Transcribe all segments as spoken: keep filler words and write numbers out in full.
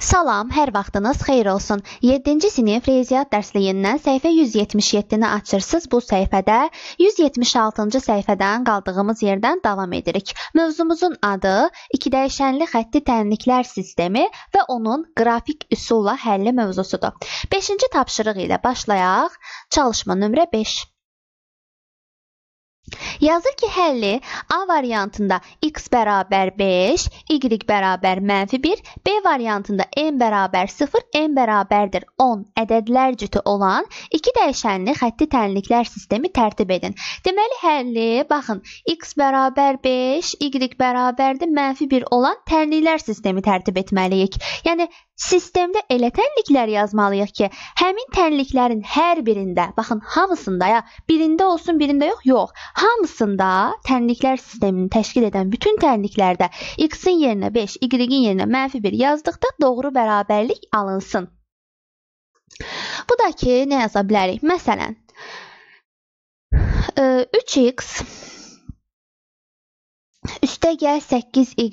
Salam, hər vaxtınız xeyir olsun. yeddinci sinif riyaziyyat dərsliyindən səhifə yüz yetmiş yeddini açırsınız. Bu səhifədə yüz yetmiş altıncı səhifədən qaldığımız yerdən davam edirik. Mövzumuzun adı iki dəyişənli xətti tənliklər sistemi və onun qrafik üsulla həlli mövzusudur. beşinci tapşırıq ilə başlayaq. Çalışma nömrə beş. Yazır ki, həlli A variantında x bərabər beş, y bərabər mənfi bir, B variantında n bərabər sıfır, n bərabərdir on ədədlər cütü olan iki dəyişənli xətti tənliklər sistemi tərtib edin. Deməli, həlli, baxın, x bərabər beş, y bərabərdir mənfi bir olan tənliklər sistemi tərtib etməliyik. Yəni, sistemdə elə tənliklər yazmalıyıq ki, həmin tənliklərin hər birində, baxın hamısında ya, birində olsun, birində yox, yox. Hamısında tənliklər sistemini təşkil edən bütün tənliklərdə x-in yerinə beş, y-in yerinə mənfi bir yazdıqda doğru bərabərlik alınsın. Bu da ki, nə yaza bilərik? Məsələn, üç x üstə gəl səkkiz y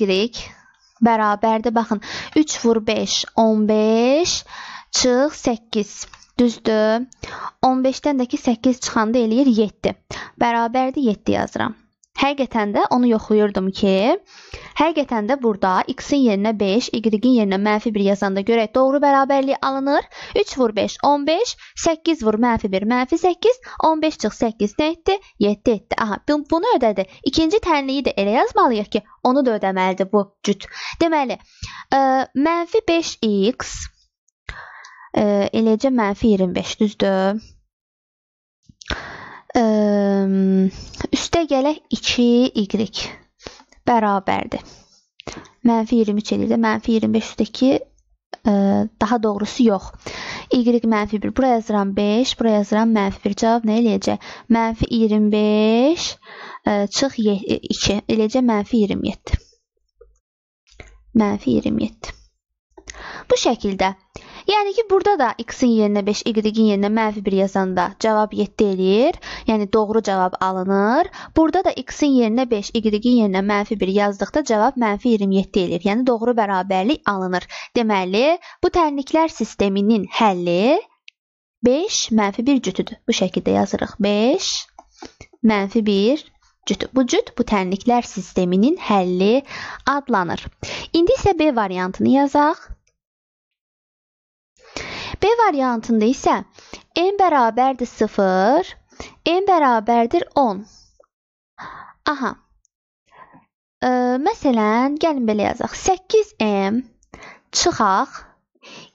bərabərdir, baxın, üç vur beş, on beş, çıx səkkiz, düzdür, on beşdən də ki səkkiz çıxanda eləyir yeddi, bərabərdir yeddi yazıram. Həqiqətən də onu yoxlayırdım ki, həqiqətən də burada x-in yerinə beş, y-in yerinə mənfi bir yazanda görək doğru bərabərliyi alınır. üç vur beş, on beş, səkkiz vur mənfi bir, mənfi səkkiz, on beş çıx səkkiz nə etdi? yeddi etdi. Aha, bunu ödədi. İkinci tənliyi də elə yazmalıyıq ki, onu da ödəməlidir bu cüt. Deməli, mənfi beş x, eləcə mənfi iyirmi beş, düzdür. Üstə gələk iki y bərabərdir. Mənfi iyirmi üç eləyir də, mənfi iyirmi beş üstəki daha doğrusu yox. Y mənfi bir, bura yazıram beş, bura yazıram mənfi bir. Cavab nə eləyəcək? Mənfi iyirmi beş, çıx iki, eləyəcək mənfi iyirmi yeddi. Mənfi iyirmi yeddi. Bu şəkildə. Yəni ki, burada da x-in yerinə beş, y-in yerinə mənfi bir yazanda cavab yeddi eləyir. Yəni, doğru cavab alınır. Burada da x-in yerinə beş, y-in yerinə mənfi bir yazdıqda cavab mənfi iyirmi yeddi eləyir. Yəni, doğru bərabərlik alınır. Deməli, bu tənliklər sisteminin həlli beş mənfi bir cütüdür. Bu şəkildə yazırıq. beş mənfi bir cütü. Bu cüt, bu tənliklər sisteminin həlli adlanır. İndi isə B variantını yazaq. B variantında isə n bərabərdir sıfır, n bərabərdir on. Aha, məsələn, gəlin belə yazaq. səkkiz m çıxaq,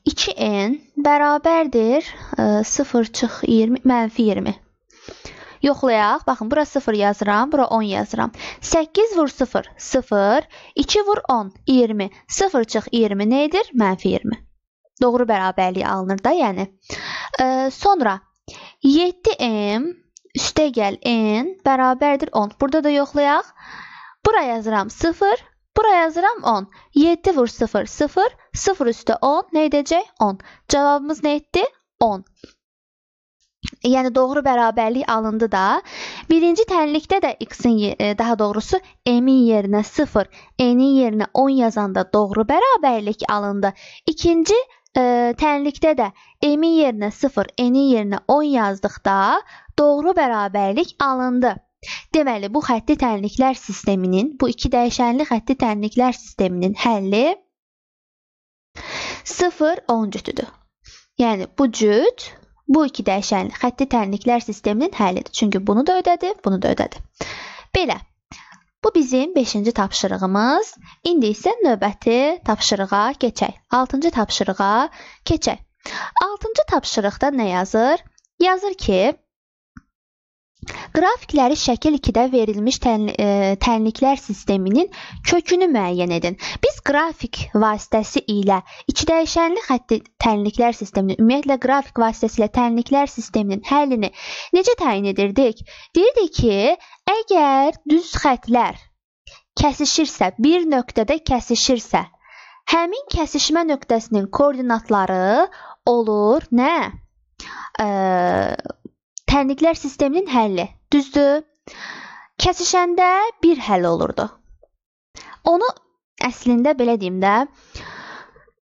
iki n bərabərdir sıfır çıx iyirmi, mənfi iyirmi. Yoxlayaq, baxın, bura sıfır yazıram, bura on yazıram. səkkiz vur sıfır, sıfır, iki vur on, iyirmi, sıfır çıx iyirmi nedir? Mənfi iyirmi. Doğru bərabərliyi alınır da, yəni. Sonra, yeddi m üstə gəl n bərabərdir on. Burada da yoxlayaq. Bura yazıram sıfır, bura yazıram on. yeddi vur sıfır, sıfır, sıfır üstə on, nə edəcək? on. Cavabımız nə etdi? on. Yəni, doğru bərabərlik alındı da. Birinci tənlikdə də x-in, daha doğrusu, m-in yerinə sıfır, n-in yerinə on yazanda doğru bərabərlik alındı. İkinci tənlikdə də m-in yerinə sıfır, n-in yerinə on yazdıqda doğru bərabərlik alındı. Deməli, bu xətti tənliklər sisteminin, bu iki dəyişənli xətti tənliklər sisteminin həlli sıfır on cütüdür. Yəni, bu cüt bu iki dəyişənli xətti tənliklər sisteminin həllidir. Çünki bunu da ödədi, bunu da ödədi. Belə, bu bizim beşinci tapşırığımız. İndi isə növbəti tapşırığa keçək. altıncı tapşırığa keçək. altıncı tapşırıqda nə yazır? Yazır ki, qrafikləri şəkil ikidə verilmiş tənliklər sisteminin kökünü müəyyən edin. Biz qrafik vasitəsi ilə iki dəyişənli xətti tənliklər sisteminin, ümumiyyətlə qrafik vasitəsi ilə tənliklər sisteminin həllini necə təyin edirdik? Deyirdik ki, əgər düz xətlər kəsişirsə, bir nöqtədə kəsişirsə, həmin kəsişmə nöqtəsinin koordinatları olur nə? Qrafik. Tənliklər sisteminin həlli, düzdür, kəsişəndə bir həll olurdu. Onu əslində, belə deyim də,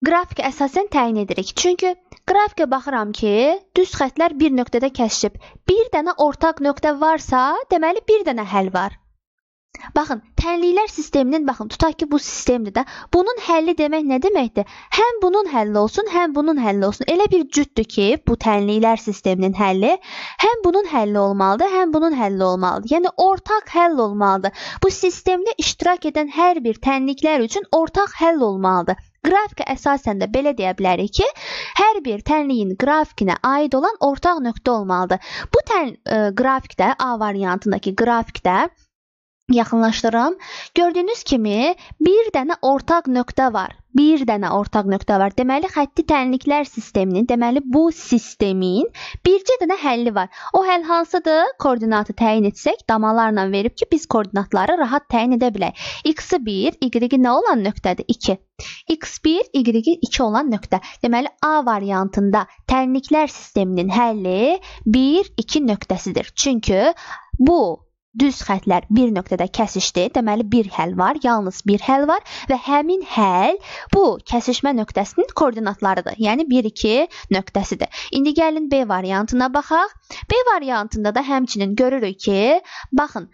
qrafik əsasən təyin edirik. Çünki qrafikə baxıram ki, düz xətlər bir nöqtədə kəşib. Bir dənə ortaq nöqtə varsa, deməli bir dənə həll var. Baxın, tənliklər sisteminin, baxın, tutaq ki, bu sistemdir də. Bunun həlli demək nə deməkdir? Həm bunun həlli olsun, həm bunun həlli olsun. Elə bir cütdür ki, bu tənliklər sisteminin həlli. Həm bunun həlli olmalıdır, həm bunun həlli olmalıdır. Yəni, ortaq həll olmalıdır. Bu sistemdə iştirak edən hər bir tənliklər üçün ortaq həll olmalıdır. Qrafikə əsasən də belə deyə bilərik ki, hər bir tənliyin qrafikinə aid olan ortaq nöqtə olmalıdır. Bu qrafikdə, A variantındakı qrafikdə, yaxınlaşdırım. Gördüyünüz kimi bir dənə ortaq nöqtə var. Bir dənə ortaq nöqtə var. Deməli, xətti tənliklər sisteminin, deməli, bu sistemin bircə dənə həlli var. O həll hansıdır? Koordinatı təyin etsək, damalarla verib ki, biz koordinatları rahat təyin edə bilək. x bir, y nə olan nöqtədir? iki. x bir, y iki olan nöqtə. Deməli, A variantında tənliklər sisteminin həlli bir iki nöqtəsidir. Çünki bu düz xətlər bir nöqtədə kəsişdi, deməli bir həll var, yalnız bir həll var və həmin həll bu kəsişmə nöqtəsinin koordinatlarıdır, yəni bir iki nöqtəsidir. İndi gəlin B variantına baxaq. B variantında da həmçinin görürük ki, baxın,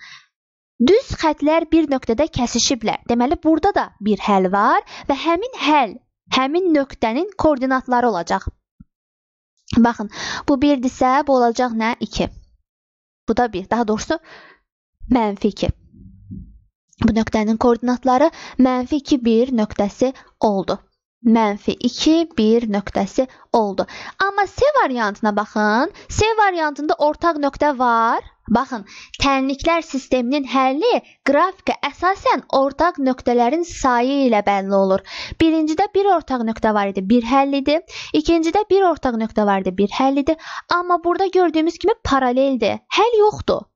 düz xətlər bir nöqtədə kəsişiblər, deməli burada da bir həll var və həmin həll, həmin nöqtənin koordinatları olacaq. Baxın, bu birdirsə, bu olacaq nə? iki. Bu da bir, daha doğrusu, mənfi iki. Bu nöqtənin koordinatları mənfi iki, bir nöqtəsi oldu. mənfi iki, bir nöqtəsi oldu. Amma C variantına baxın. C variantında ortaq nöqtə var. Baxın, tənliklər sisteminin həlli qrafikə əsasən ortaq nöqtələrin sayı ilə bəlli olur. Birincidə bir ortaq nöqtə var idi, bir həllidir. İkincidə bir ortaq nöqtə var idi, bir həllidir. Amma burada gördüyümüz kimi paraleldir. Həll yoxdur.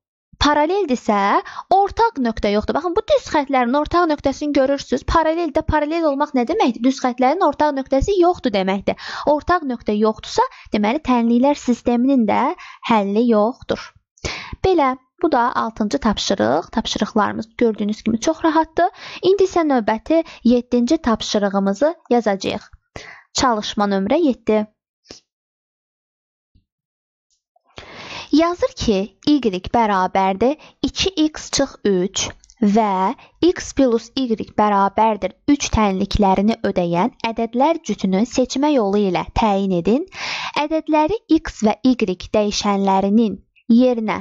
Paraleldirsə, ortaq nöqtə yoxdur. Baxın, bu düz xətlərin ortaq nöqtəsini görürsünüz. Paraleldə paralel olmaq nə deməkdir? Düz xətlərin ortaq nöqtəsi yoxdur deməkdir. Ortaq nöqtə yoxdursa, deməli, tənliklər sisteminin də həlli yoxdur. Belə, bu da altıncı tapşırıq. Tapşırıqlarımız gördüyünüz kimi çox rahatdır. İndi isə növbəti yeddinci tapşırığımızı yazacağıq. Çalışma nömrə yeddi. Yazır ki, y bərabərdir iki x çıx üç və x plus y bərabərdir üç tənliklərini ödəyən ədədlər cütünü seçmə yolu ilə təyin edin. Ədədləri x və y dəyişənlərinin yerinə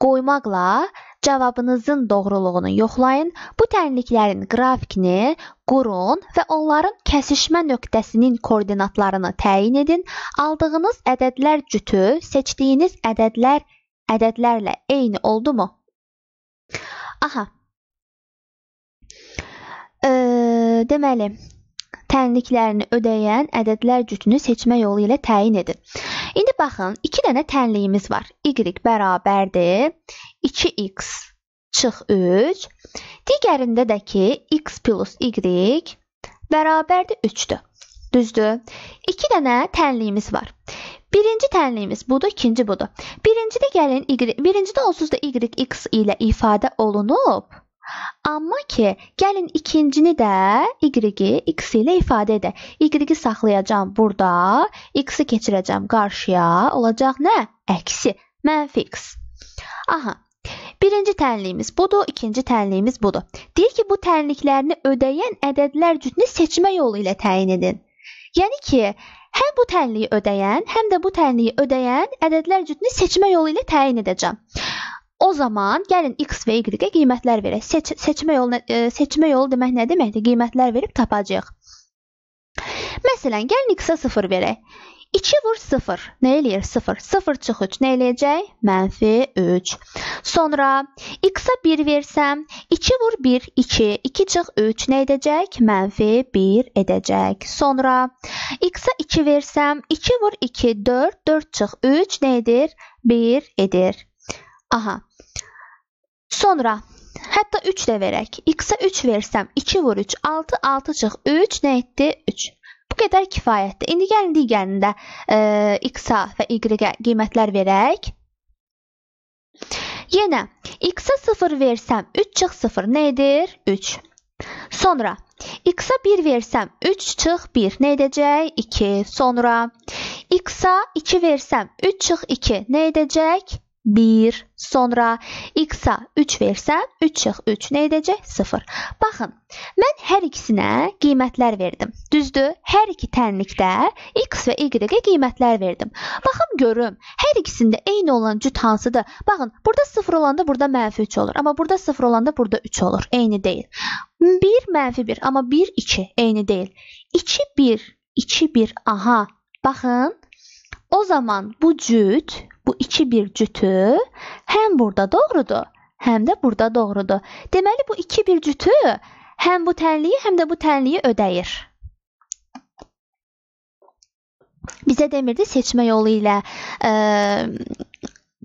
qoymaqla cavabınızın doğruluğunu yoxlayın. Bu tənliklərin qrafikini qurun və onların kəsişmə nöqtəsinin koordinatlarını təyin edin. Aldığınız ədədlər cütü seçdiyiniz ədədlər ədədlərlə eyni oldu mu? Aha. E, deməli, tənliklərini ödəyən ədədlər cütünü seçmə yolu ilə təyin edin. İndi baxın, iki dənə tənliyimiz var. Y bərabərdir iki x çıx üç. Digərində də ki, x plus y bərabərdir üçdür. Düzdür. iki dənə tənliyimiz var. Birinci tənliyimiz budur, ikinci budur. Birincidə gəlin, birincidə onsuz da y x ilə ifadə olunub. Amma ki, gəlin ikincini də y-i x ilə ifadə edək. Y-i saxlayacağım burada, x-i keçirəcəm qarşıya, olacaq nə? Əksi, mənfi x. Aha, birinci tənliyimiz budur, ikinci tənliyimiz budur. Deyir ki, bu tənliklərini ödəyən ədədlər cütünü seçmə yolu ilə təyin edin. Yəni ki, həm bu tənliyi ödəyən, həm də bu tənliyi ödəyən ədədlər cütünü seçmə yolu ilə təyin edəcəm. O zaman gəlin x və y-ə qiymətlər verək. Seç, seçmə, yolu, seçmə yolu demək nə deməkdir? Qiymətlər verib tapacaq. Məsələn, gəlin x-ə sıfır verək. iki vur sıfır. Nə eləyir? sıfır. sıfır çıx üç. Nə eləyəcək? Mənfi üç. Sonra x-ə bir versəm, iki vur bir, iki. iki çıx üç. Nə edəcək? Mənfi bir edəcək. Sonra x-ə iki versəm, iki vur iki, dörd. dörd çıx üç. Nə edir? bir edir. Aha. Sonra, hətta üç də verək. X-ə üç versəm, iki vur üç, altı, altı çıx, üç, nə etdi? üç. Bu qədər kifayətdir. İndi gəlin digərində x-ə və y-ə qiymətlər verək. Yenə, x-ə sıfır versəm, üç çıx, sıfır, nə edir? üç. Sonra, X'a bir versəm, üç çıx bir. Nə edəcək? iki. Sonra X'a iki versəm, üç çıx iki. Nə edəcək? bir. Sonra X'a üç versəm, üç çıx üç. Nə edəcək? sıfır. Baxın, mən hər ikisinə qiymətlər verdim. Düzdür, hər iki tənlikdə X və Y'ə qiymətlər verdim. Baxın, görüm, hər ikisində eyni olan cüt hansıdır? Baxın, burada sıfır olanda burada mənfi üç olur. Amma burada sıfır olanda burada üç olur. Eyni deyil. bir mənfi bir, amma bir iki. Eyni deyil. iki bir, iki bir. Aha, baxın. O zaman bu cüt, bu iki bir cütü həm burada doğrudur, həm də burada doğrudur. Deməli, bu iki bir cütü həm bu tənliyi, həm də bu tənliyi ödəyir. Bizə demirdi, seçmə yolu ilə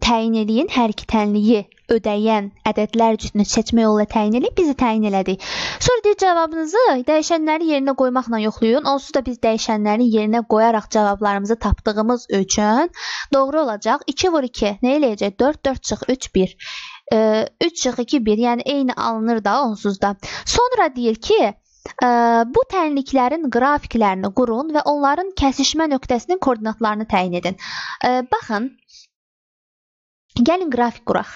təyin edin, hər iki tənliyi ödəyən ədədlər cütünü seçmə yolu ilə təyin edin, bizi təyin elədik. Sonra deyir, cavabınızı dəyişənləri yerinə qoymaqla yoxlayın. Onsuz da biz dəyişənləri yerinə qoyaraq cavablarımızı tapdığımız üçün doğru olacaq. iki vur iki, nə eləyəcək? dörd, dörd çıx, üç, bir. üç çıx, iki, bir, yəni eyni alınır da onsuz da. Sonra deyir ki, bu tənliklərin qrafiklərini qurun və onların kəsişmə nöqtəsinin koordinatlarını təyin edin. Baxın, gəlin qrafik quraq.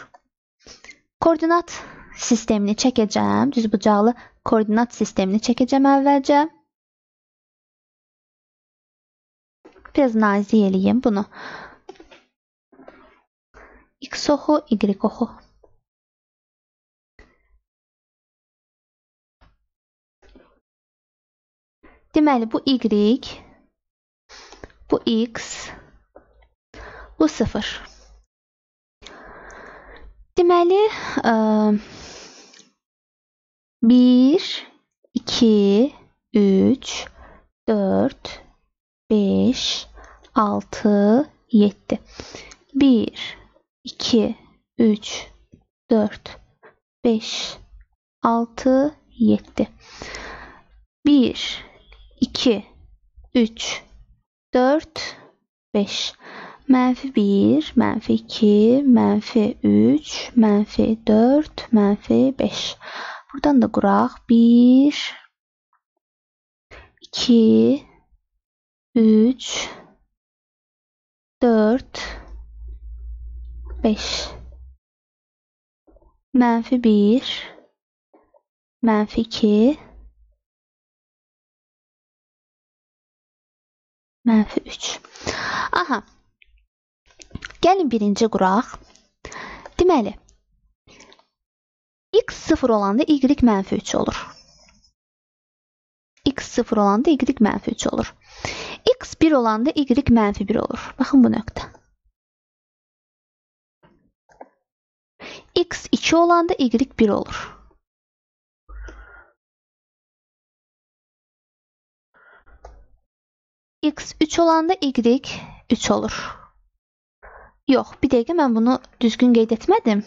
Koordinat sistemini çəkəcəm, düz bucaqlı koordinat sistemini çəkəcəm əvvəlcə. Biraz nazik eləyim bunu. X oxu, Y oxu. Deməli, bu Y, bu X, bu sıfır. Deməli, bir, iki, üç, dörd, beş, altı, yeddi. bir, iki, üç, dörd, beş, altı, yeddi. bir, iki, üç, dörd, beş. Mənfi bir, mənfi iki, mənfi üç, mənfi dörd, mənfi beş. Buradan da quraq. bir, iki, üç, dörd, beş. Mənfi bir, mənfi iki, mənfi üç. Aha. Gəlin birinci quraq. Deməli, X sıfır olanda Y mənfi üç olur. X sıfır olanda Y mənfi üç olur. X bir olanda Y mənfi bir olur. Baxın bu nöqtə. X iki olanda Y bir olur. X üç olanda Y üç olur. Yox, bir dəqiqə mən bunu düzgün qeyd etmədim.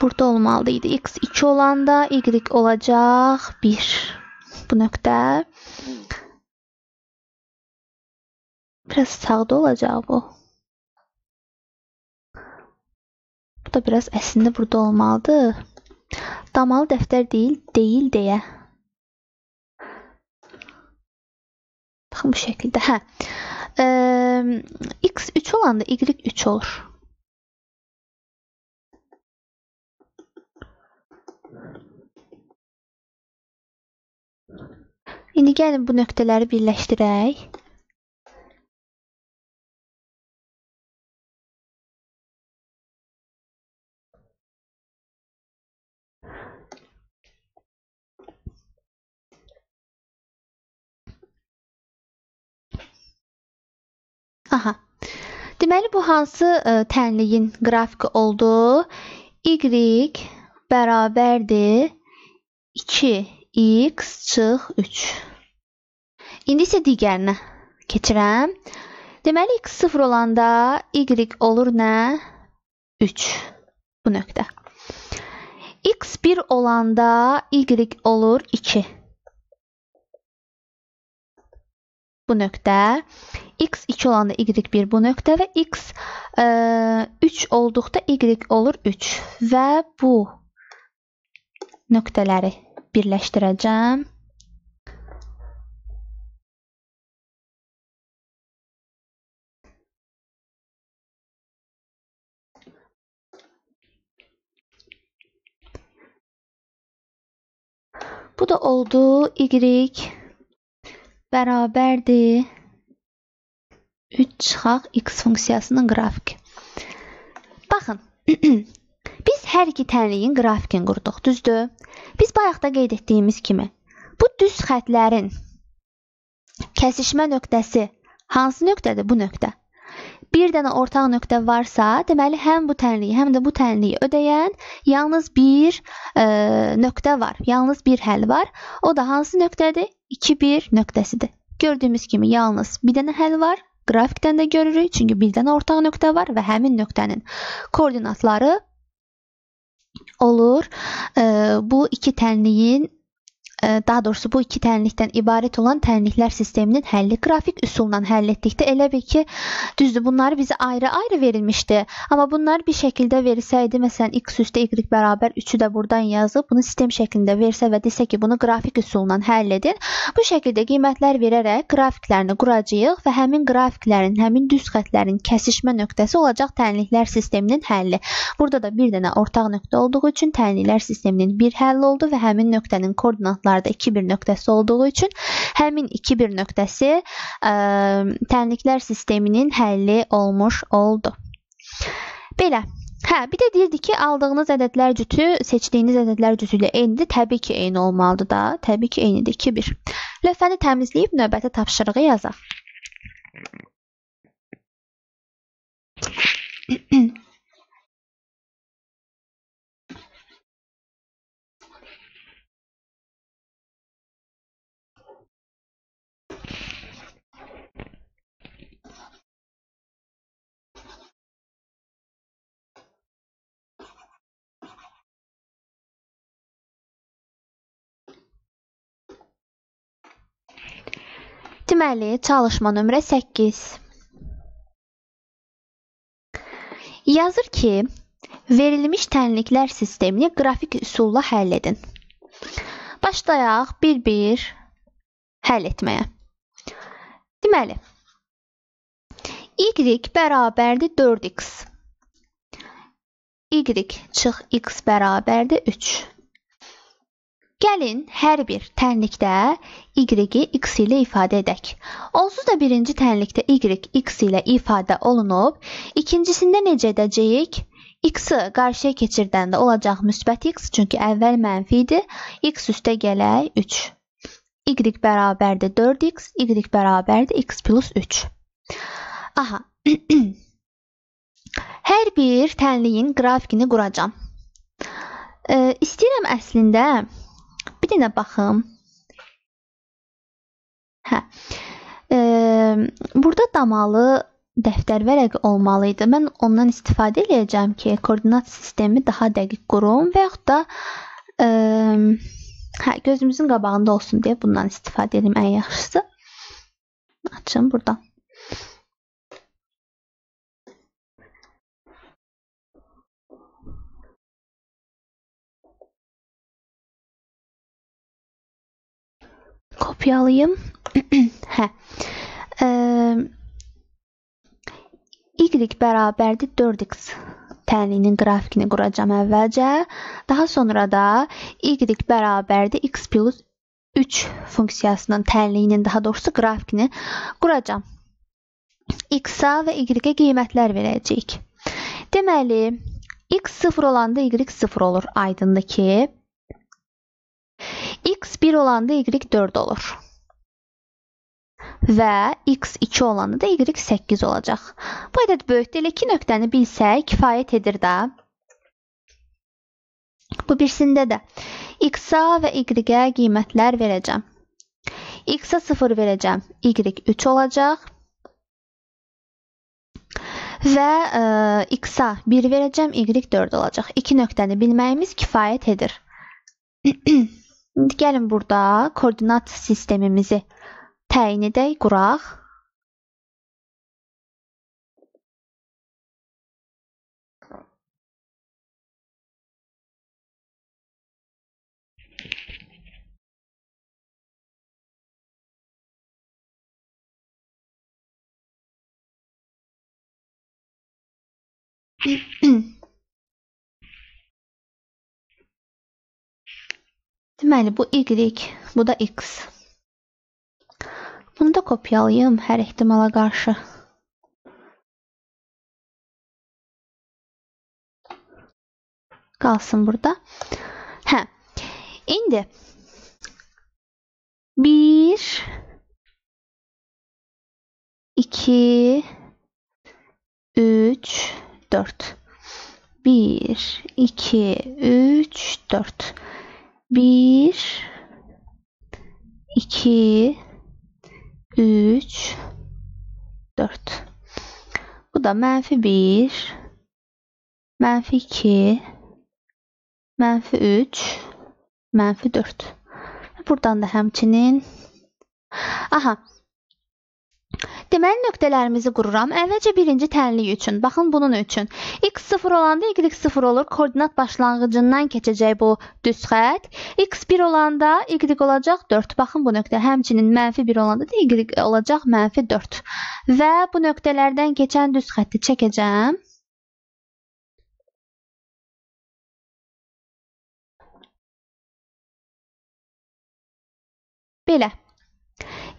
Burada olmalıydı. X iki olanda Y olacaq bir. Bu nöqtə. Biraz sağda olacaq bu. Bu da biraz əslində burada olmalıdır. Damalı dəftər deyil, deyil deyə. Baxın, bu şəkildə. Hə, X üç olanda Y üç olur. İndi gəlin bu nöqtələri birləşdirək. Aha, deməli, bu hansı tənliyin qrafiki oldu? Y bərabərdir iki x çıx üç. İndi isə digərinə keçirəm. Deməli, X sıfır olanda Y olur nə? üç. Bu nöqtə. X bir olanda Y olur iki. Bu nöqtə. X iki olanda Y bir, bu nöqtə və X üç olduqda Y olur üç və bu nöqtələri birləşdirəcəm. Bu da oldu. Y bərabərdir üç çıxaq x funksiyasının qrafiki. Baxın, biz hər iki tənliyin qrafikini qurduq, düzdür. Biz bayaqda qeyd etdiyimiz kimi, bu düz xətlərin kəsişmə nöqtəsi hansı nöqtədir? Bu nöqtə. Bir dənə ortaq nöqtə varsa, deməli, həm bu tənliyi, həm də bu tənliyi ödəyən yalnız bir e, nöqtə var. Yalnız bir həll var. O da hansı nöqtədir? iki bir nöqtəsidir. Gördüyümüz kimi yalnız bir dənə həll var. Qrafikdən də görürük. Çünki bir dənə ortaq nöqtə var və həmin nöqtənin koordinatları olur. E, bu iki tənliyin, daha doğrusu bu iki tənlikdən ibarət olan tənliklər sisteminin həlli qrafik üsulundan həll etdikdə elə bil ki, düzdür, bunları bizə ayrı-ayrı verilmişdi. Amma bunlar bir şəkildə verilsəydi, məsələn, x üstə y bərabər üçü də buradan yazıb, bunu sistem şəklində versə və desə ki, bunu qrafik üsulundan həll edin. Bu şəkildə qiymətlər verərək qrafiklərini quracağıq və həmin qrafiklərin, həmin düz xətlərin kəsişmə nöqtəsi olacaq tənliklər sisteminin həlli. Burada da bir dənə ortaq nöqtə olduğu üçün tənliklər sisteminin bir həlli oldu və həmin nöqtənin koordinatları iki bir nöqtəsi olduğu üçün həmin iki bir nöqtəsi ə, tənliklər sisteminin həlli olmuş oldu. Belə, hə, bir də deyirdi ki, aldığınız ədədlər cütü, seçdiyiniz ədədlər cütü ilə eynidir. Təbii ki, eyni olmalıdır da. Təbii ki, eynidir. iki bir. Lövhəni təmizləyib növbəti tapşırığı yazaq. Deməli, çalışma nömrə səkkiz. Yazır ki, verilmiş tənliklər sistemini qrafik üsulla həll edin. Başlayaq bir bir həll etməyə. Deməli, y bərabərdir dörd x. Y çıx x bərabərdir üç. Gəlin, hər bir tənlikdə y-i x ilə ifadə edək. Onsuz da birinci tənlikdə y x ilə ifadə olunub, ikincisində necə edəcəyik? X-i qarşıya keçirdəndə olacaq müsbət x, çünki əvvəl mənfi idi. X üstə gələk üç. Y bərabərdir dörd x, y bərabərdir x plus üç. Aha. Hər bir tənliyin qrafikini quracam. E, istəyirəm əslində... Bir dənə baxım. Hə. E, burada damalı dəftər vərəqi olmalıydı. Mən ondan istifadə edəcəm ki, koordinat sistemi daha dəqiq qurum və yaxud da e, hə, gözümüzün qabağında olsun deyə bundan istifadə edim ən yaxşısı. Açın buradan. Kopyalayım. Hə. E, y bərabərdir dörd x tənliyinin qrafikini quracam əvvəlcə. Daha sonra da y bərabərdir x plus üç funksiyasının tənliyinin, daha doğrusu qrafikini quracam. X-a və y-ə qiymətlər verəcəyik. Deməli, x sıfır olanda y sıfır olur. Aydındır ki, x bir olanda y dörd olur. Və x iki olanda da y səkkiz olacaq. Bu ədəd böyükdür. Elə ki, nöqtəni bilsək, kifayət edir də. Bu birisində də x-a və y-ə qiymətlər verəcəm. X-a sıfır verəcəm. Y üç olacaq. Və e, x-a bir verəcəm. Y dörd olacaq. İki nöqtəni bilməyimiz kifayət edir. İndi gəlin burada koordinat sistemimizi təyin edək, quraq. Deməli bu y, bu da x. Bunu da kopyalayım hər ehtimala qarşı. Qalsın burada. Hə. İndi bir, iki, üç, dört. Bir, iki, üç, dört. Bir, iki, üç, dört. Bu da mənfi bir, mənfi iki, mənfi üç, mənfi dört. Buradan da həmçinin. Aha. Deməli nöqtələrimizi qururam. Əvvəlcə birinci tənlik üçün. Baxın bunun üçün. X sıfır olanda Y sıfır olur. Koordinat başlanğıcından keçəcək bu düz xətt. X bir olanda Y olacaq dörd. Baxın bu nöqtə. Həmçinin mənfi bir olanda da Y olacaq mənfi dörd. Və bu nöqtələrdən keçən düz xətti çəkəcəm. Belə.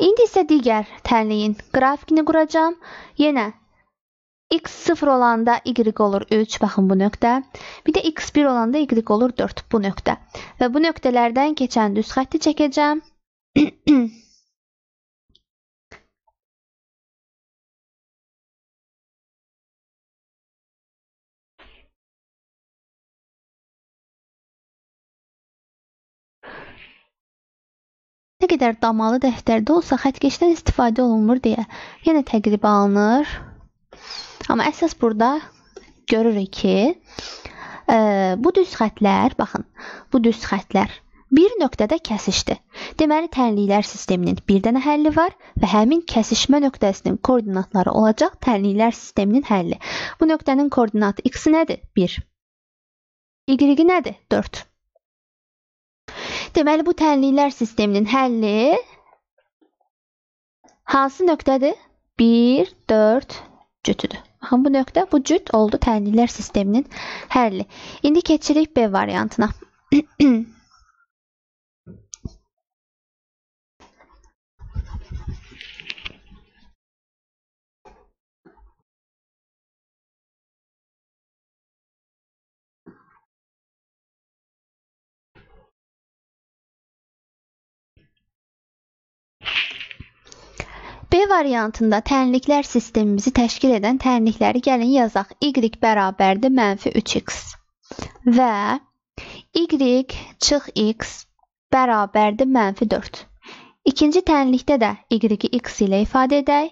İndi isə digər tənliyin qrafikini quracağım. Yenə x sıfır olanda y olur üç. Baxın bu nöqtə. Bir də x bir olanda y olur dörd. Bu nöqtə. Və bu nöqtələrdən keçən düz xətti çəkəcəm. Nə qədər damalı dəftərdə olsa xətkeşdən istifadə olunmur deyə yenə təqribə alınır. Amma əsas burada görürük ki, e, bu düz xətlər, baxın, bu düz xətlər bir nöqtədə kəsişdi. Deməli, tənliklər sisteminin bir dənə həlli var və həmin kəsişmə nöqtəsinin koordinatları olacaq tənliklər sisteminin həlli. Bu nöqtənin koordinatı x-i nədir? bir. Y-i nədir? dörd. Deməli, bu tənliklər sisteminin həlli hansı nöqtədir? bir, dört cütüdür. Baxın, bu nöqtə, bu cüt oldu tənliklər sisteminin həlli. İndi keçirik B variantına. B variantında tənliklər sistemimizi təşkil edən tənlikləri gəlin yazaq. Y bərabərdir mənfi üç x və y çıx x bərabərdir mənfi dörd. İkinci tənlikdə də y-i x ilə ifadə edək.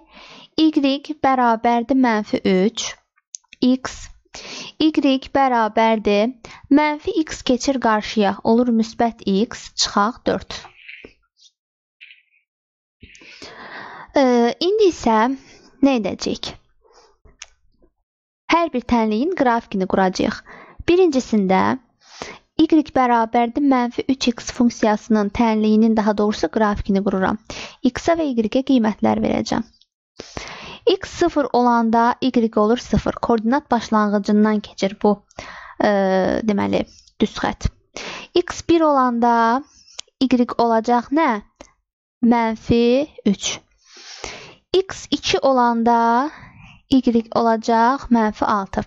Y bərabərdir mənfi üç, x, y bərabərdir mənfi x keçir qarşıya olur müsbət x çıxaq dörd. İndi isə nə edəcəyik? Hər bir tənliyin qrafikini quracağıq. Birincisində y bərabərdir mənfi üç x funksiyasının tənliyinin daha doğrusu qrafikini qururam. X-a və y-ə qiymətlər verəcəm. X sıfır olanda y olur sıfır. Koordinat başlanğıcından keçir bu deməli düz xətt. X bir olanda y olacaq nə? Mənfi üç. X iki olanda y olacaq mənfi altı.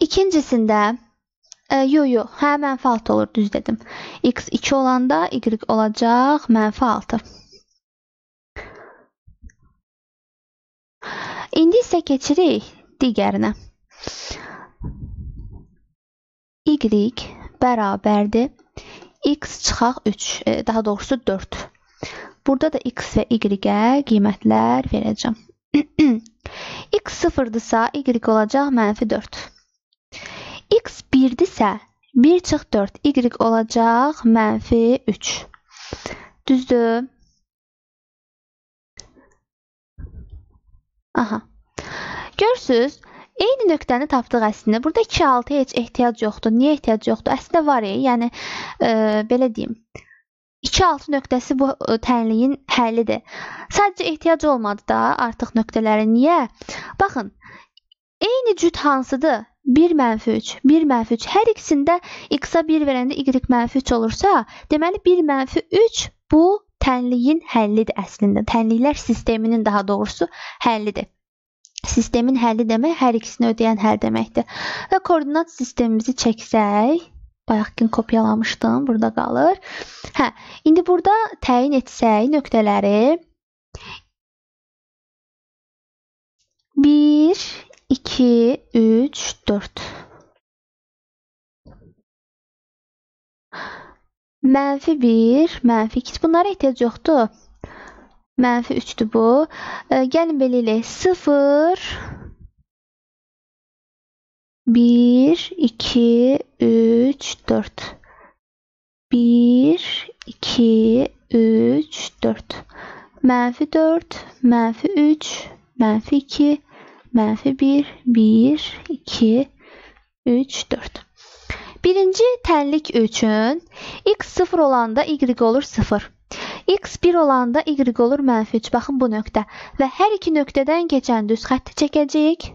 İkincisində, yo, yo, hə, mənfi altı olur, düz dedim. X iki olanda y olacaq mənfi altı. İndi isə keçirik digərinə. Y bərabərdir x çıxaq üç, daha doğrusu dörd. Burada da x və y-ə qiymətlər verəcəm. X sıfırdırsa, y olacaq mənfi dörd. X birdirsə, bir çıx dörd, y olacaq mənfi üç. Düzdür. Aha. Görürsünüz, eyni nöqtəni tapdıq əslində. Burada iki, altıya heç ehtiyac yoxdur. Niyə ehtiyac yoxdur? Əslində var ya, yəni, e, belə deyim. iki altı nöqtəsi bu tənliyin həllidir. Sadəcə ehtiyac olmadı da artıq nöqtələri. Niyə? Baxın, Eyni cüt hansıdır? bir mənfi üç, bir mənfi üç. Hər ikisində x-a bir verəndə y mənfi üç olursa, deməli bir mənfi üç bu tənliyin həllidir əslində. Tənliklər sisteminin daha doğrusu həllidir. Sistemin həlli demək, hər ikisini ödəyən həll deməkdir. Və koordinat sistemimizi çəksək, bayaqkin kopyalamışdım, burada qalır. Hə, indi burada təyin etsək nöqtələri bir, iki, üç, dörd. mənfi bir, mənfi iki. Bunlara ehtiyac yoxdur. mənfi üçdür bu. Gəlin belə eləyək. sıfır, bir, iki, üç, dörd. bir, iki, üç, dörd. mənfi dörd, mənfi üç, mənfi iki, mənfi bir, bir, iki, üç, dört. Birinci tənlik üçün x sıfır olanda y olur sıfır. X bir olanda y olur mənfi üç. Baxın bu nöqtə. Və hər iki nöqtədən geçən düz xətti çəkəcəyik.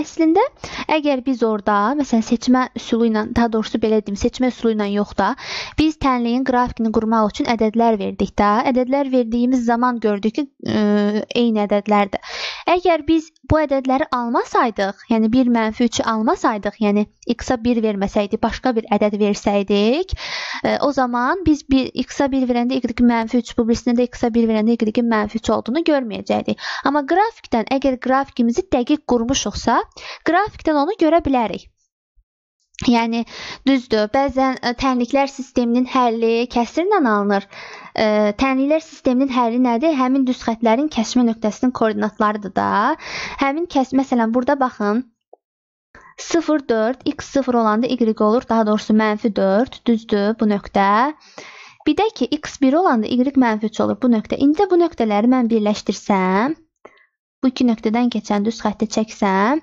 Əslində, əgər biz orada, məsələn, seçmə üsulu ilə, daha doğrusu belə deyim, seçmə üsulu ilə yox da, biz tənliyin qrafikini qurmaq üçün ədədlər verdik də, ədədlər verdiyimiz zaman gördük ki, eyni ədədlərdir. Əgər biz bu ədədləri almasaydıq, yəni bir mənfi üçü almasaydıq, yəni x-a bir verməsəydik, başqa bir ədəd versəydik, o zaman biz x-a bir verəndə y-in mənfi üç, bu birisində də x-a bir verəndə y-in mənfi üç olduğunu görməyəcəkdik. Amma qrafikdən, əgər qrafikimizi dəqiq qurmuşuqsa, qrafikdən onu görə bilərik. Yəni, düzdür, bəzən tənliklər sisteminin həlli kəsrlə alınır. Tənliklər sisteminin həlli nədir? Həmin düz xətlərin kəsmə nöqtəsinin koordinatlarıdır da. Həmin kəsmə, məsələn, burada baxın, sıfır, dörd, x sıfır olanda y olur, daha doğrusu mənfi dörd, düzdür bu nöqtə. Bir də ki, x bir olanda y mənfi üç olur bu nöqtə. İndi də bu nöqtələri mən birləşdirsəm, bu iki nöqtədən keçən düz xətti çəksəm,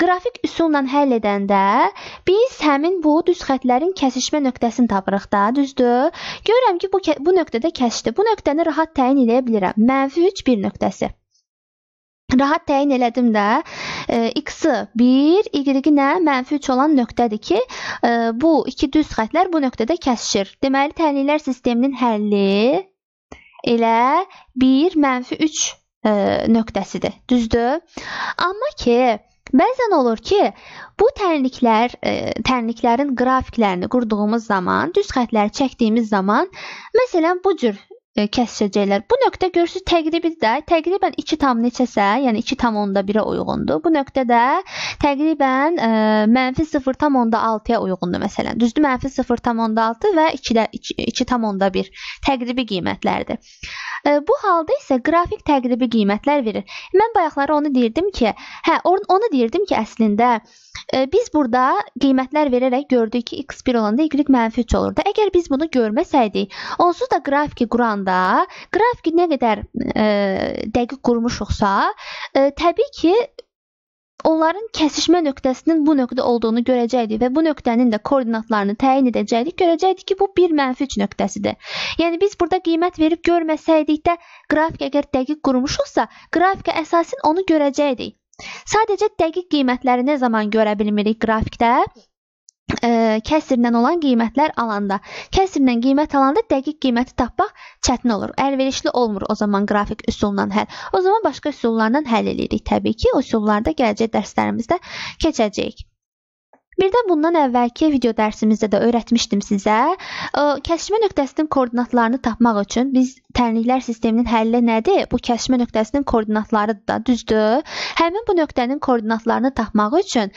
qrafik üsulla həll edəndə biz həmin bu düz xətlərin kəsişmə nöqtəsini tapırıq da, düzdür. Görürəm ki, bu nöqtədə kəsişdi. Bu nöqtəni rahat təyin edə bilirəm. mənfi üç bir nöqtəsi. Rahat təyin elədim də, x-i bir, y-i nə? mənfi üç olan nöqtədir ki, bu iki düz xətlər bu nöqtədə kəsişir. Deməli, tənliklər sisteminin həlli elə bir mənfi üç nöqtəsidir, düzdür. Amma ki, bəzən olur ki, bu tənliklər, tənliklərin qrafiklərini qurduğumuz zaman, düz xətləri çəkdiyimiz zaman, məsələn, bu cür kəsişəcəklər. Bu nöqtə görürsünüz, təqribidə, təqribən iki tam neçəsə, yəni iki tam onda birə uyğundur. Bu nöqtədə təqribən mənfi sıfır tam onda altıya uyğundur, məsələn. Düzdür, mənfi sıfır tam onda altı və iki tam onda bir təqribi qiymətlərdir. Bu halda isə qrafik təqribi qiymətlər verir. Mən bayaqları onu deyirdim ki, hə, onu deyirdim ki, əslində biz burada qiymətlər verərək gördük ki, x bir olanda y mənfi üç olurdu. Əgər biz bunu görməsəydik, onsuz da qrafiki quranda, qrafiki nə qədər dəqiq qurmuşuqsa, təbii ki, onların kəsişmə nöqtəsinin bu nöqtə olduğunu görəcəkdik və bu nöqtənin də koordinatlarını təyin edəcəkdik. Görəcəkdik ki, bu bir mənfi üç nöqtəsidir. Yəni, biz burada qiymət verib görməsəydik də, qrafik əgər dəqiq qurmuşuqsa, qrafikə əsasən onu görəcəkdik. Sadəcə dəqiq qiymətləri nə zaman görə bilmirik qrafikdə? Kəsirdən olan qiymətlər alanda. Kəsirdən qiymət alanda dəqiq qiyməti tapmaq çətin olur. Əlverişli olmur o zaman qrafik üsulundan həll. O zaman başqa üsullardan həll edirik. Təbii ki, üsullarda gələcək dərslərimizdə keçəcəyik. Bir də bundan əvvəlki video dərsimizdə də öyrətmişdim sizə. Kəsişmə nöqtəsinin koordinatlarını tapmaq üçün biz tənliklər sisteminin həlli nədir? Bu kəsişmə nöqtəsinin koordinatlarıdır da, düzdür. Həmin bu nöqtənin koordinatlarını tapmaq üçün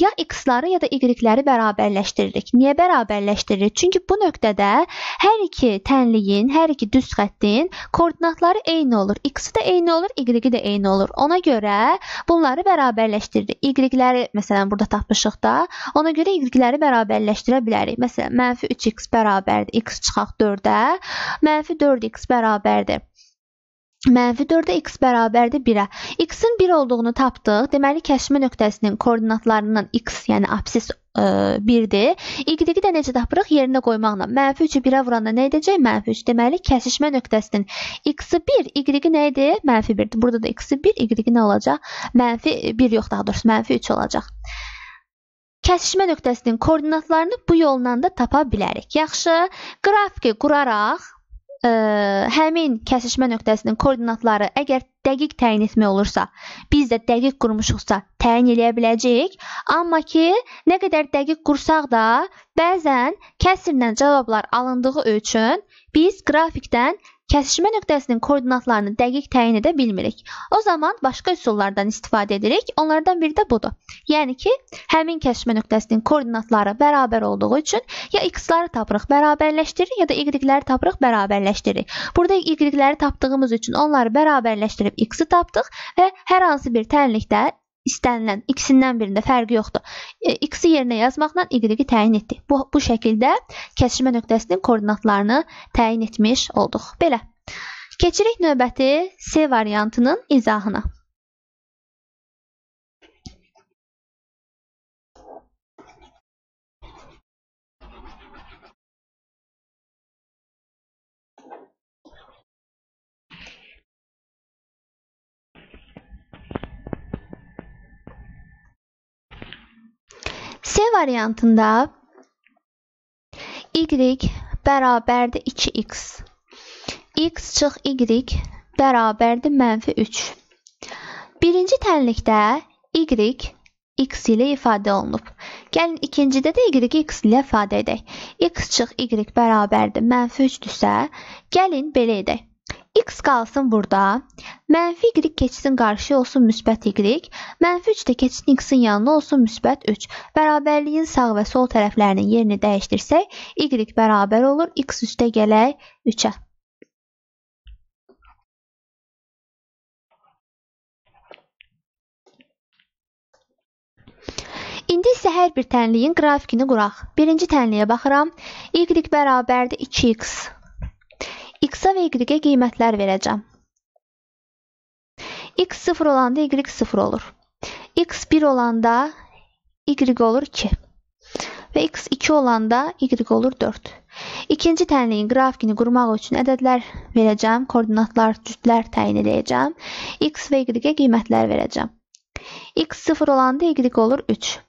ya x-ları ya da y-ləri bərabərləşdiririk. Niyə bərabərləşdiririk? Çünki bu nöqtədə hər iki tənliyin, hər iki düz xəttin koordinatları eyni olur. X-i də eyni olur, y-i də eyni olur. Ona görə bunları bərabərləşdiririk. Y-ləri məsələn burada tapmışıq da. Ona görə y-ləri bərabərləşdirə bilərik. Məsələn, mənfi üç x bərabərdir. X çıxaq dördə. mənfi dörd x bərabərdir. mənfi dördə x bərabərdir birə. X-in bir olduğunu tapdıq. Deməli, kəşmə nöqtəsinin koordinatlarından x, yəni absis birdir. Y-i də necə tapırıq? Yerinə qoymaqla. mənfi üçü birə vuranda nə edəcək? mənfi üç. Deməli, kəsişmə nöqtəsinin x-i bir, y-i nə idi? mənfi birdir. Burada da x-i bir, y-i nə olacaq? mənfi bir yox, daha doğrusu, mənfi üç olacaq. Kəsişmə nöqtəsinin koordinatlarını bu yolla da tapa bilərik. Yaxşı, qrafiki quraraq həmin kəsişmə nöqtəsinin koordinatları əgər dəqiq təyin etmək olursa, biz də dəqiq qurmuşuqsa təyin eləyə biləcəyik. Amma ki, nə qədər dəqiq qursaq da, bəzən kəsirdən cavablar alındığı üçün biz qrafikdən kəsişmə nöqtəsinin koordinatlarını dəqiq təyin edə bilmirik. O zaman başqa üsullardan istifadə edirik. Onlardan biri də budur. Yəni ki, həmin kəsişmə nöqtəsinin koordinatları bərabər olduğu üçün ya x-ləri tapırıq, bərabərləşdiririk, ya da y-ləri tapırıq, bərabərləşdiririk. Burada y-ləri tapdığımız üçün onları bərabərləşdirib x-i tapdıq və hər hansı bir tənlikdə istənilən x-indən birində fərqi yoxdur. X-i yerinə yazmaqla y-i təyin etdik. Bu, bu şəkildə kəsişmə nöqtəsinin koordinatlarını təyin etmiş olduq. Belə, keçirik növbəti C variantının izahına. C variantında y bərabərdir iki x, x çıx y bərabərdir mənfi üç. Birinci tənlikdə y x ilə ifadə olunub. Gəlin, ikincidə də y-i x ilə ifadə edək. X çıx y bərabərdir mənfi üçdürsə, gəlin belə edək. X qalsın burada, mənfi y keçsin qarşıya olsun müsbət y, mənfi üç də keçsin x-in yanına olsun müsbət üç. Bərabərliyin sağ və sol tərəflərinin yerini dəyişdirsək, y bərabər olur, x üstə gələk üçə. İndi isə hər bir tənliyin qrafikini quraq. Birinci tənliyə baxıram, y bərabərdir iki x. X-a və y-ə qiymətlər verəcəm. X sıfır olanda y sıfır olur. X bir olanda y olur iki. Və x iki olanda y olur dörd. İkinci tənliyin qrafikini qurmaq üçün ədədlər verəcəm, koordinatlar, cütlər təyin edəcəm. X və y-ə qiymətlər verəcəm. X sıfır olanda y olur üç.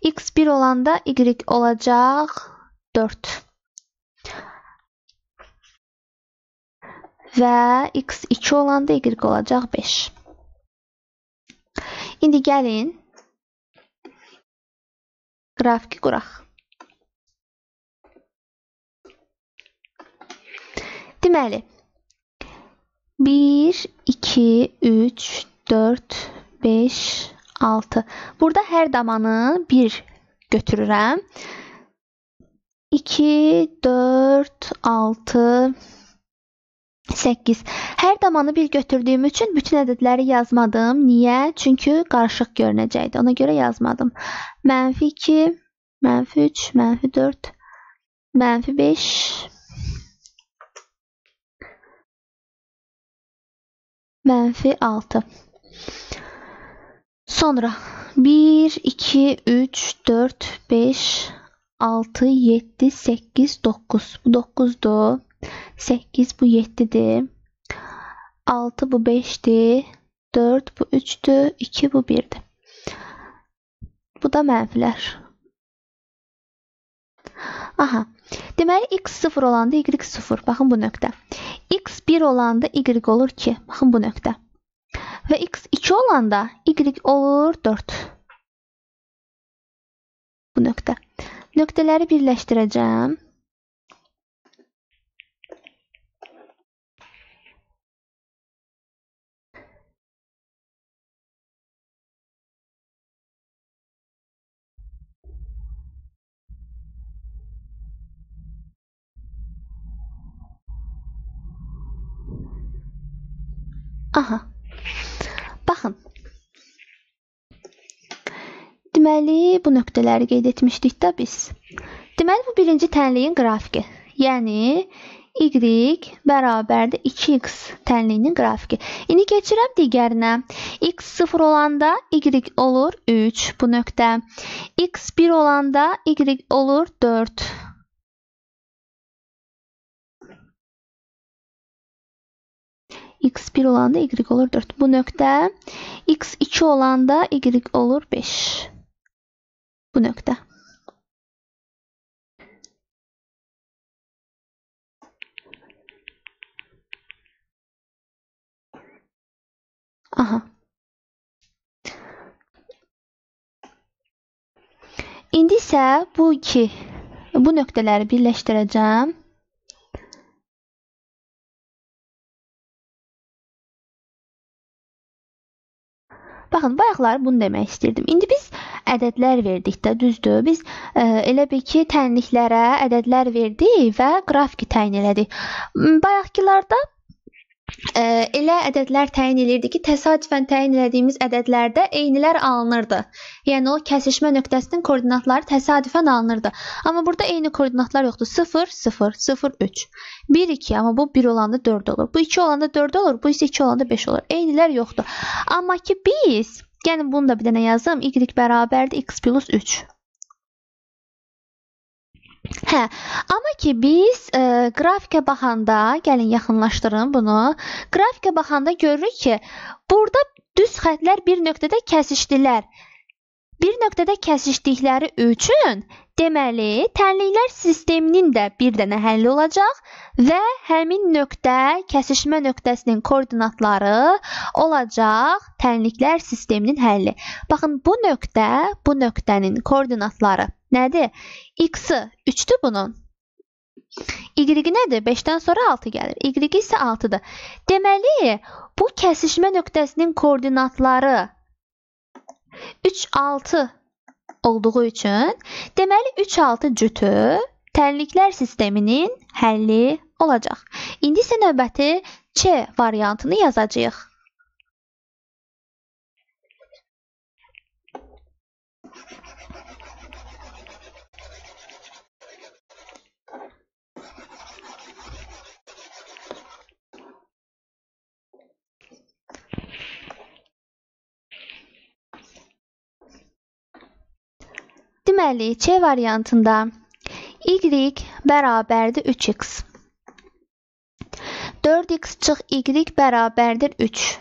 X bir olanda y olacaq dörd. Və x iki olanda y olacaq beş. İndi gəlin, qrafiki quraq. Deməli, bir, iki, üç, dörd, beş, altı. Burada hər damanı bir götürürəm. iki, dörd, altı, səkkiz. Hər damanı bir götürdüyüm üçün bütün ədədləri yazmadım. Niyə? Çünki qarışıq görünəcəkdi. Ona görə yazmadım. mənfi iki, mənfi üç, mənfi dörd, mənfi beş. mənfi altı. Sonra bir, iki, üç, dörd, beş, altı, yeddi, səkkiz, doqquz. Bu doqquzdur. səkkiz bu yeddidir, altı bu beşdir, dörd bu üçdür, iki bu birdir. Bu da mənfilər. Aha, deməli x sıfır olanda y sıfır, baxın bu nöqtə. X bir olanda y olur iki, baxın bu nöqtə. Və x iki olanda y olur dörd. Bu nöqtə. Nöqtələri birləşdirəcəm. Aha, baxın, deməli, bu nöqtələri qeyd etmişdik də biz. Deməli, bu birinci tənliyin qrafiki, yəni y beraber de iki x tenliğinin grafiki. İni geçirəm digərinə. X sıfır olanda y olur üç. Bu nöqtə. X bir olanda y olur dörd. X bir olanda y olur dörd. Bu nöqtə. X iki olanda y olur beş. Bu nöqtə. Aha. İndi isə bu iki bu nöqtələri birləşdirəcəm. Baxın, bayaqlar bunu demək istəyirdim. İndi biz ədədlər verdik də, düzdür. Biz e, elə bir ki, tənliklərə ədədlər verdik və qrafiki təyin elədik. Bayaqkilarda elə ədədlər təyin edirdi ki, təsadüfən təyin elədiyimiz ədədlərdə eynilər alınırdı. Yəni, o kəsişmə nöqtəsinin koordinatları təsadüfən alınırdı. Amma burada eyni koordinatlar yoxdur. sıfır, sıfır, sıfır, üç. bir, iki. Amma bu bir olanda dörd olur. Bu iki olanda dörd olur. Bu isə iki olanda beş olur. Eynilər yoxdur. Amma ki, biz, yəni bunu da bir dənə yazım. Y bərabərdir x plus üç. Hə, amma ki biz e, qrafikə baxanda, gəlin yaxınlaşdırın bunu, qrafikə baxanda görürük ki, burada düz xətlər bir nöqtədə kəsişdilər. Bir nöqtədə kəsişdikləri üçün, deməli, tənliklər sisteminin də bir dənə həlli olacaq və həmin nöqtə, kəsişmə nöqtəsinin koordinatları olacaq tənliklər sisteminin həlli. Baxın, bu nöqtə, bu nöqtənin koordinatları nədir? X'i üçdür bunun. Y'yi nədir? beşdən sonra altı gəlir. Y'yi isə altıdır. Deməli, bu kəsişmə nöqtəsinin koordinatları üç, altı olduğu üçün, deməli, üç, altı cütü tənliklər sisteminin həlli olacaq. İndi isə növbəti C variantını yazacağıq. Deməli, C variantında y bərabərdir üç x. dörd x çıx y bərabərdir üç.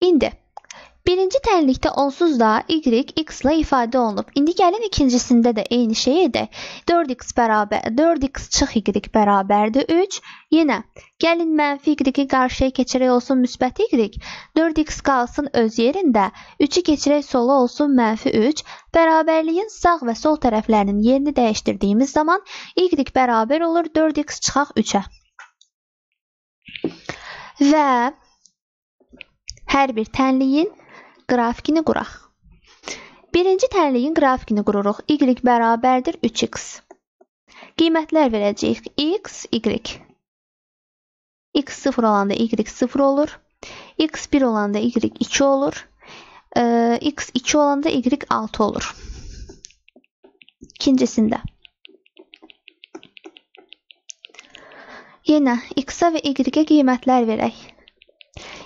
İndi, birinci tənlikdə onsuz da y, x ilə ifadə olunub. İndi gəlin ikincisində də eyni şey edək. dörd x bərabər, dörd x çıx y bərabərdir üç. Yenə, gəlin mənfi y'yi qarşıya keçirək olsun müsbət y, dörd x qalsın öz yerində, üçü keçirək sola olsun mənfi üç, bərabərliyin sağ və sol tərəflərinin yerini dəyişdirdiyimiz zaman y bərabər olur dörd x çıxaq üçə. Və hər bir tənliyin qrafikini quraq. Birinci tənliyin qrafikini qururuq. Y bərabərdir üç x. Qiymətlər verəcəyik x, y. X sıfır olanda y sıfır olur. X bir olanda y iki olur. E, X iki olanda y altı olur. İkincisində. Yenə x'a və y'ə qiymətlər verək.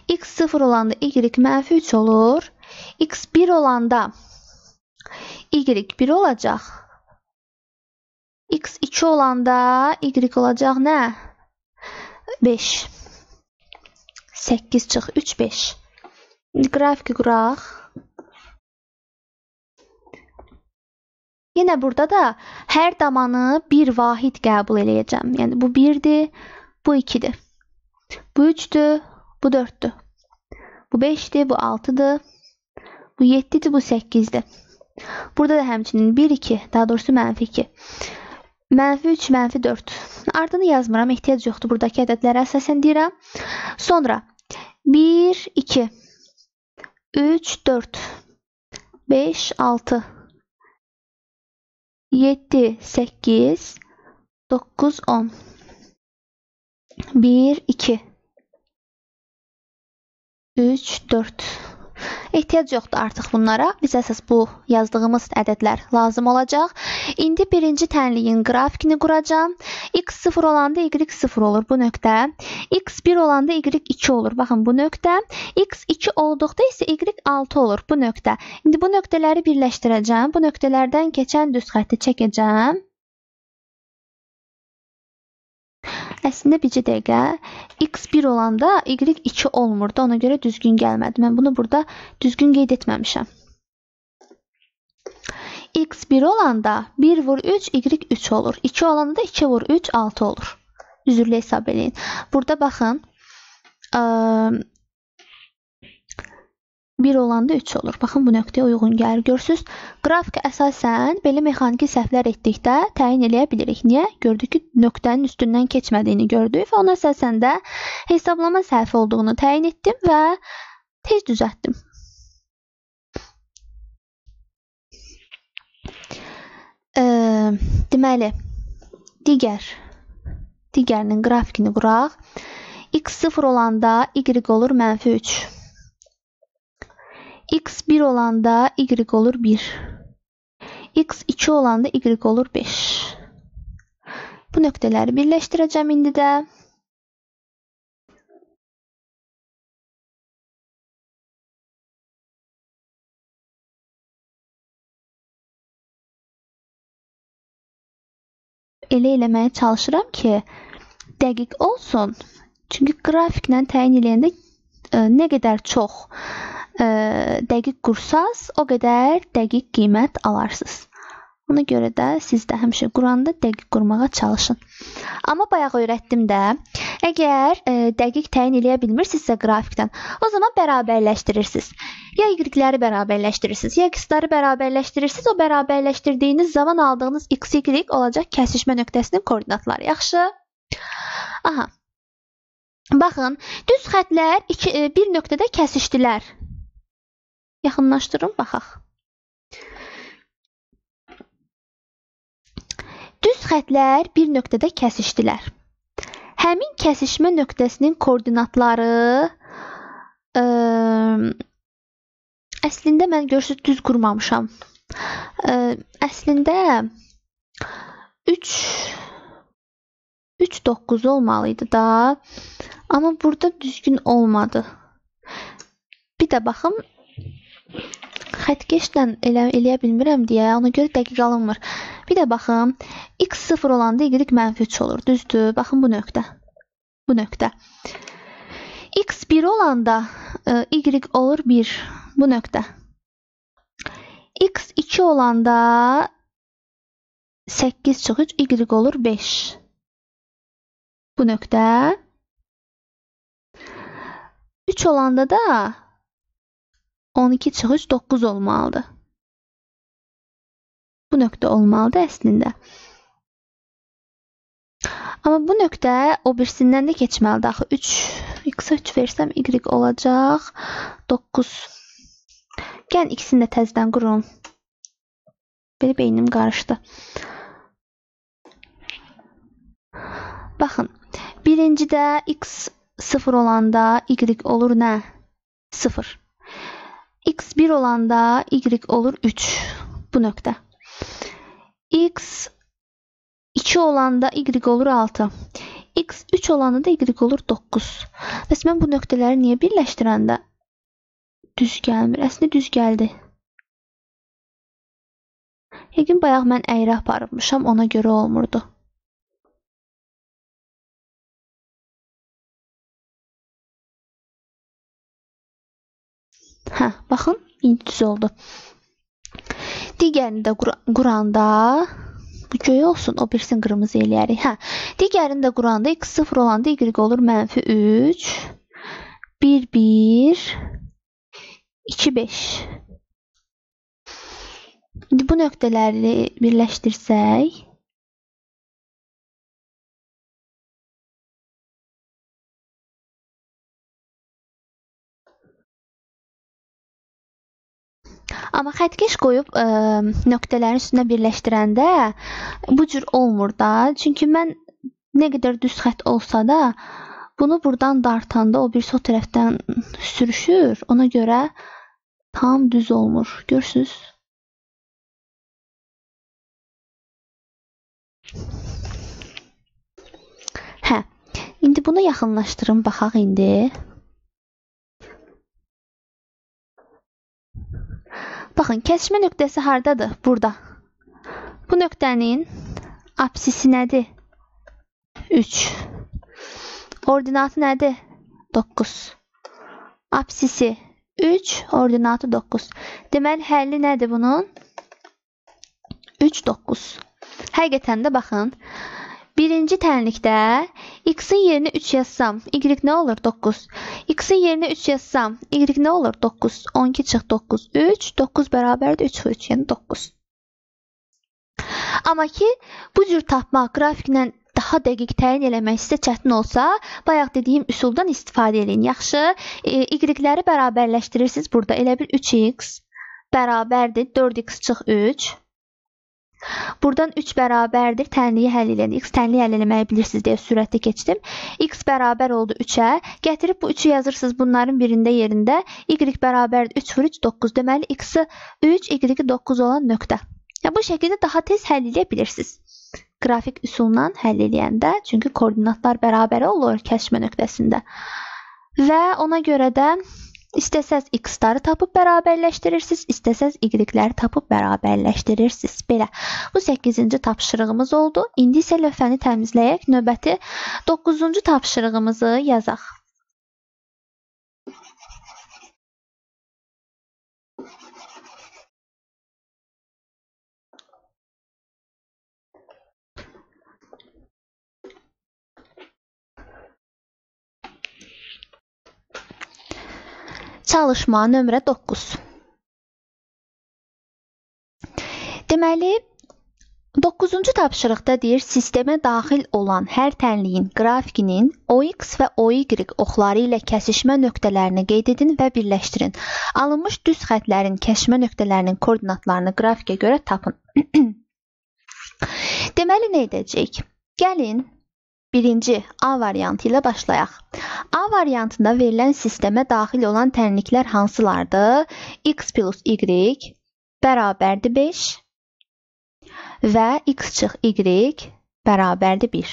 X sıfır olanda y mənfi üç olur. X bir olanda y bir olacaq. X iki olanda y olacaq nə? beş. səkkiz çıx üç, beş. Qrafiki quraq. Yenə burada da hər damanı bir vahid qəbul eləyəcəm. Yəni, bu birdir, bu ikidir. Bu üçdür, bu dörddür. Bu beşdir, bu altıdır. Bu yeddidir, bu səkkizdir. Burada da həmçinin bir, iki, daha doğrusu mənfi iki. Mənfi üç, mənfi dörd. Ardını yazmıram, ehtiyac yoxdur. Buradakı ədədlərə əsasən deyirəm. Sonra bir, iki, üç, dörd, beş, altı, yeddi, səkkiz, doqquz, on. bir, iki, üç, dörd. Ehtiyac yoxdur artıq bunlara. Biz əsas bu yazdığımız ədədlər lazım olacaq. İndi birinci tənliyin qrafikini quracağam. x sıfır olanda y sıfır olur bu nöqtə. x bir olanda y iki olur. Baxın bu nöqtə. x iki olduqda isə y altı olur bu nöqtə. İndi bu nöqtələri birləşdirəcəm. Bu nöqtələrdən keçən düz xətti çəkəcəm. Əslində bircə dəqiqə x bir olanda y iki olmurdu. Ona görə düzgün gəlmədi. Mən bunu burada düzgün qeyd etməmişəm. x bir olanda bir vur üç, y üç olur. iki olanda da iki vur üç, altı olur. Üzürlü hesab edin. Burada baxın. bir olanda üç olur. Baxın bu nöqtəyə uyğun gəlir. Görürsünüz, qrafika əsasən belə mexaniki səhvlər etdikdə təyin eləyə bilirik. Niyə? Gördük ki, nöqtənin üstündən keçmədiyini gördük və ona əsasən də hesablama səhvi olduğunu təyin etdim və tez düzəltdim. E, deməli, digər digərinin qrafikini quraq. x sıfır olanda y olur mənfi üç. x bir olanda y olur bir. x iki olanda y olur beş. Bu nöqtələri birləşdirəcəm indi də. Elə eləməyə çalışıram ki, dəqiq olsun. Çünki qrafiklə təyin eləyəndə nə qədər çox dəqiq qursaz, o qədər dəqiq qiymət alarsınız. Ona görə də siz də həmişə quranda dəqiq qurmağa çalışın. Amma bayaq öyrətdim də, əgər dəqiq təyin eləyə bilmirsinizsə qrafikdən, o zaman bərabərləşdirirsiniz. Ya y-ləri bərabərləşdirirsiniz, ya x-ləri bərabərləşdirirsiniz. O bərabərləşdirdiyiniz zaman aldığınız x y olacaq kəsişmə nöqtəsinin koordinatları. Yaxşı. Aha. Baxın, düz xətlər bir nöqtədə kəsişdilər. Yaxınlaşdırın, baxaq. Düz xətlər bir nöqtədə kəsişdilər. Həmin kəsişmə nöqtəsinin koordinatları ə, əslində mən görürsünüz düz qurmamışam. Ə, əslində üç doqquz olmalıydı da, amma burada düzgün olmadı. Bir də baxım. Xətkeşlə elə, eləyə bilmirəm deyə, ona görə dəqiq alınmır. Bir də baxın, x sıfır olanda y mənfi üç olur, düzdür. Baxın bu nöqtə, bu nöqtə. x bir olanda y olur bir, bu nöqtə. x iki olanda səkkiz çıxı üç, y olur beş, bu nöqtə. üç olanda da on iki çıxı üç, doqquz olmalıdır. Bu nöqtə olmalıdır əslində. Amma bu nöqtə o birisindən də keçməlidir. Axı üç, x üç versəm y olacaq doqquz. Gəlin ikisini də təzdən qurum. Belə beynim qarışdı. Baxın, birincidə x sıfır olanda y olur nə? sıfır. x bir olanda y olur üç, bu nöqtə. x iki olanda y olur altı. x üç olanda da y olur doqquz. Bəs mən bu nöqtələri niyə birləşdirəndə düz gəlmir? Əslində düz gəldi. Yəqin bayaq mən əyrə aparmışam, ona görə olmurdu. Hə, baxın, indi düz oldu. Digərini də quranda, bu göy olsun, o birisini qırmızı eləyərik. Hə, digərini də quranda x sıfır olanda y olur mənfi üç, bir bir, iki beş. İndi bu nöqtələri birləşdirsək, amma xətkeş qoyub ə, nöqtələrin üstünə birləşdirəndə bu cür olmur da. Çünki mən nə qədər düz xət olsa da, bunu buradan dartanda o birisi o tərəfdən sürüşür. Ona görə tam düz olmur. Görürsüz. Hə. İndi bunu yaxınlaşdırım, baxaq indi. Baxın, kəsişmə nöqtəsi hardadır? Burada. Bu nöqtənin apsisi nədir? üç. Ordinatı nədir? doqquz. Apsisi üç, ordinatı doqquz. Deməli, həlli nədir bunun? üç, doqquz. Həqiqətən də baxın. Birinci tənlikdə x-in yerinə üç yazsam, y nə olur? doqquz. X-in yerinə üç yazsam, y nə olur? doqquz. on iki çıx doqquz. üç, doqquz bərabərdir üç üç, yəni doqquz. Amma ki, bu cür tapmaq qrafiklə daha dəqiq təyin eləmək sizə çətin olsa, bayaq dediyim üsuldan istifadə edin. Yaxşı, y-ləri bərabərləşdirirsiniz burada. Elə bil üç x bərabərdir. dörd x çıx üç. Buradan üç bərabərdir. Tənliyi həll eləyən. X tənliyi həll eləməyi bilirsiniz deyə sürətlə keçdim. X bərabər oldu üçə. Gətirib bu üçü yazırsınız bunların birində yerində. Y bərabərdir. üç vur üç, doqquz. Deməli, x-i üç, y-i doqquz olan nöqtə. Bu şəkildə daha tez həll eləyə bilirsiniz. Qrafik üsulla həll eləyəndə, çünki koordinatlar bərabər olur kəsişmə nöqtəsində. Və ona görə də istəsəz x-ləri tapıb bərabərləşdirirsiniz, istəsəz y-ləri tapıb bərabərləşdirirsiniz. Belə, bu səkkizinci tapşırığımız oldu. İndi isə lövhəni təmizləyək, növbəti doqquzuncu tapşırığımızı yazaq. Çalışma nömrə doqquz. Deməli, doqquzuncu tapşırıqda deyir, sistemə daxil olan hər tənliyin qrafikinin O X və O Y oxları ilə kəsişmə nöqtələrini qeyd edin və birləşdirin. Alınmış düz xətlərin kəsişmə nöqtələrinin koordinatlarını qrafikə görə tapın. Deməli, nə edəcək? Gəlin. Birinci, A variantı ilə başlayaq. A variantında verilən sistemə daxil olan tənliklər hansılardır? X plus Y bərabərdir beş və X çıx Y bərabərdir bir.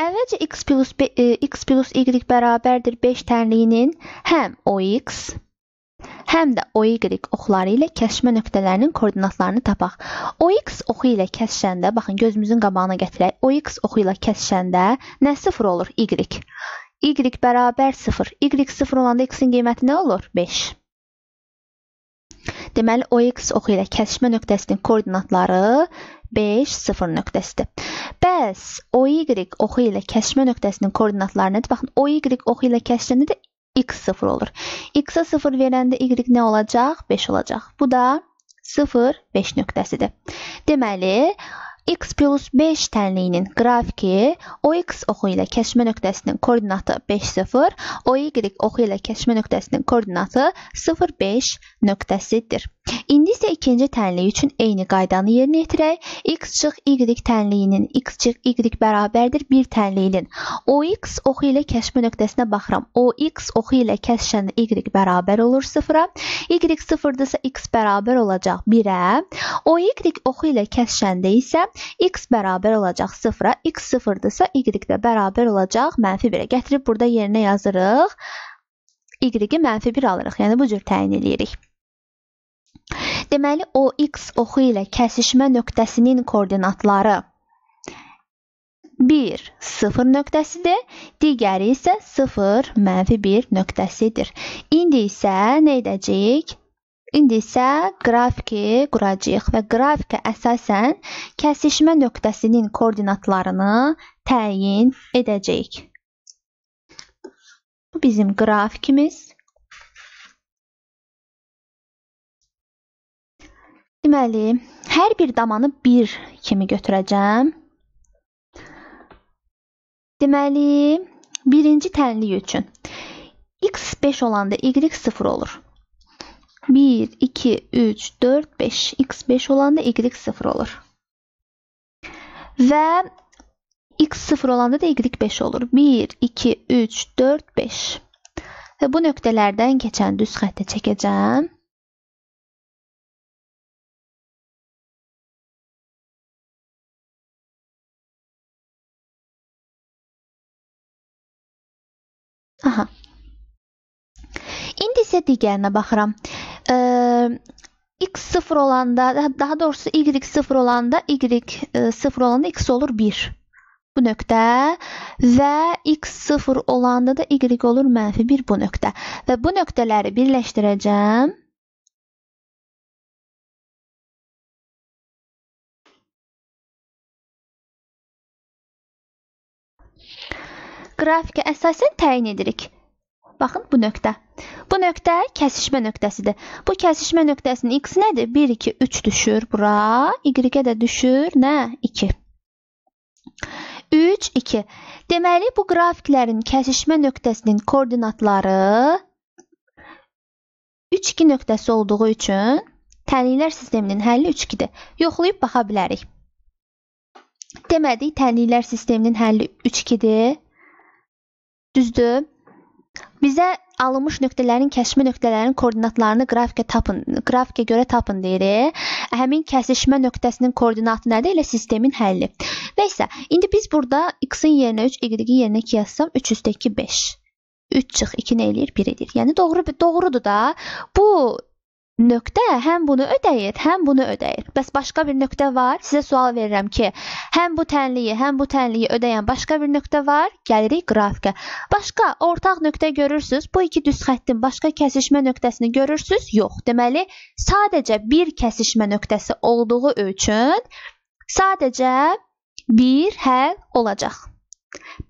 Əvvəlcə X plus Y bərabərdir beş tənliyinin həm O X, həm də O Y oxları ilə kəsişmə nöqtələrinin koordinatlarını tapaq. O X oxu ilə kəsişəndə, baxın, gözümüzün qabağına gətirək. O X oxu ilə kəsişəndə nə sıfır olur? Y. Y bərabər sıfır. Y sıfır olanda X-in qiyməti nə olur? beş. Deməli, O X oxu ilə kəsişmə nöqtəsinin koordinatları beş, sıfır nöqtəsidir. Bəs, O Y oxu ilə kəsişmə nöqtəsinin koordinatları nədir? Baxın, O Y oxu ilə kəsişəndə də X sıfır olur. X'a sıfır verəndə Y nə olacaq? beş olacaq. Bu da sıfır, beş nöqtəsidir. Deməli, X plus beş tənliyinin qrafiki O X oxu ilə kəsişmə nöqtəsinin koordinatı beş, sıfır, O Y oxu ilə kəsişmə nöqtəsinin koordinatı sıfır, beş nöqtəsidir. İndi isə ikinci tənliyi üçün eyni qaydanı yerinə yetirək. X çıx Y tənliyinin X çıx Y bərabərdir bir tənliyinin. O X oxu ilə kəsişmə nöqtəsinə baxıram. O X oxu ilə kəsişəndə Y bərabər olur sıfıra. Y sıfırdırsa X bərabər olacaq birə. O Y oxu ilə kəsişəndə isə X bərabər olacaq sıfıra. X sıfırdırsa Y də bərabər olacaq mənfi birə. Gətirib burada yerinə yazırıq. Y-i mənfi bir alırıq. Yəni, bu cür təyin edirik. Deməli, O X oxu ilə kəsişmə nöqtəsinin koordinatları bir, sıfır nöqtəsidir, digəri isə sıfır, mənfi bir nöqtəsidir. İndi isə nə edəcəyik? İndi isə qrafiki quracağıq və qrafikə əsasən kəsişmə nöqtəsinin koordinatlarını təyin edəcəyik. Bu bizim qrafikimiz. Deməli, hər bir damanı bir kimi götürəcəm. Deməli, birinci tənliyi üçün X beş olanda Y sıfır olur. bir, iki, üç, dörd, beş. X beş olanda Y sıfır olur. Və X sıfır olanda da Y beş olur. bir, iki, üç, dörd, beş. Və bu nöqtələrdən keçən düz xəttə çəkəcəm. Aha. İndi isə digərinə baxıram. E, x sıfır olanda, daha doğrusu y sıfır olanda, y sıfır olanda x olur bir. Bu nöqtə və x sıfır olanda da y olur mənfi bir bu nöqtə. Və bu nöqtələri birləşdirəcəm. Qrafikə əsasən təyin edirik. Baxın, bu nöqtə. Bu nöqtə kəsişmə nöqtəsidir. Bu kəsişmə nöqtəsinin x nədir? bir, iki, üç düşür bura. Y-ə də düşür. Nə? iki. üç, iki. Deməli, bu qrafiklərin kəsişmə nöqtəsinin koordinatları üç, iki nöqtəsi olduğu üçün tənliklər sisteminin həlli üç, ikidir. Yoxlayıb baxa bilərik. Deməli, tənliklər sisteminin həlli üç, ikidir. Düzdür. Bizə alınmış nöqtələrin, kəsişmə nöqtələrinin koordinatlarını qrafikə tapın, qrafikə görə tapın deyirik. Həmin kəsişmə nöqtəsinin koordinatı nədir? Elə sistemin həlli. Nəysə, indi biz burada x-in yerinə üç, y-in yerinə iki yazsam, üç üstə iki, beş. üç çıx, iki nə eləyir? bir eləyir. Yəni doğru, doğrudur da. Bu nöqtə həm bunu ödəyir, həm bunu ödəyir. Bəs başqa bir nöqtə var. Sizə sual verirəm ki, həm bu tənliyi, həm bu tənliyi ödəyən başqa bir nöqtə var. Gəlirik qrafikə. Başqa ortaq nöqtə görürsüz. Bu iki düz xəttin başqa kəsişmə nöqtəsini görürsüz? Yox. Deməli, sadəcə bir kəsişmə nöqtəsi olduğu üçün sadəcə bir həll olacaq.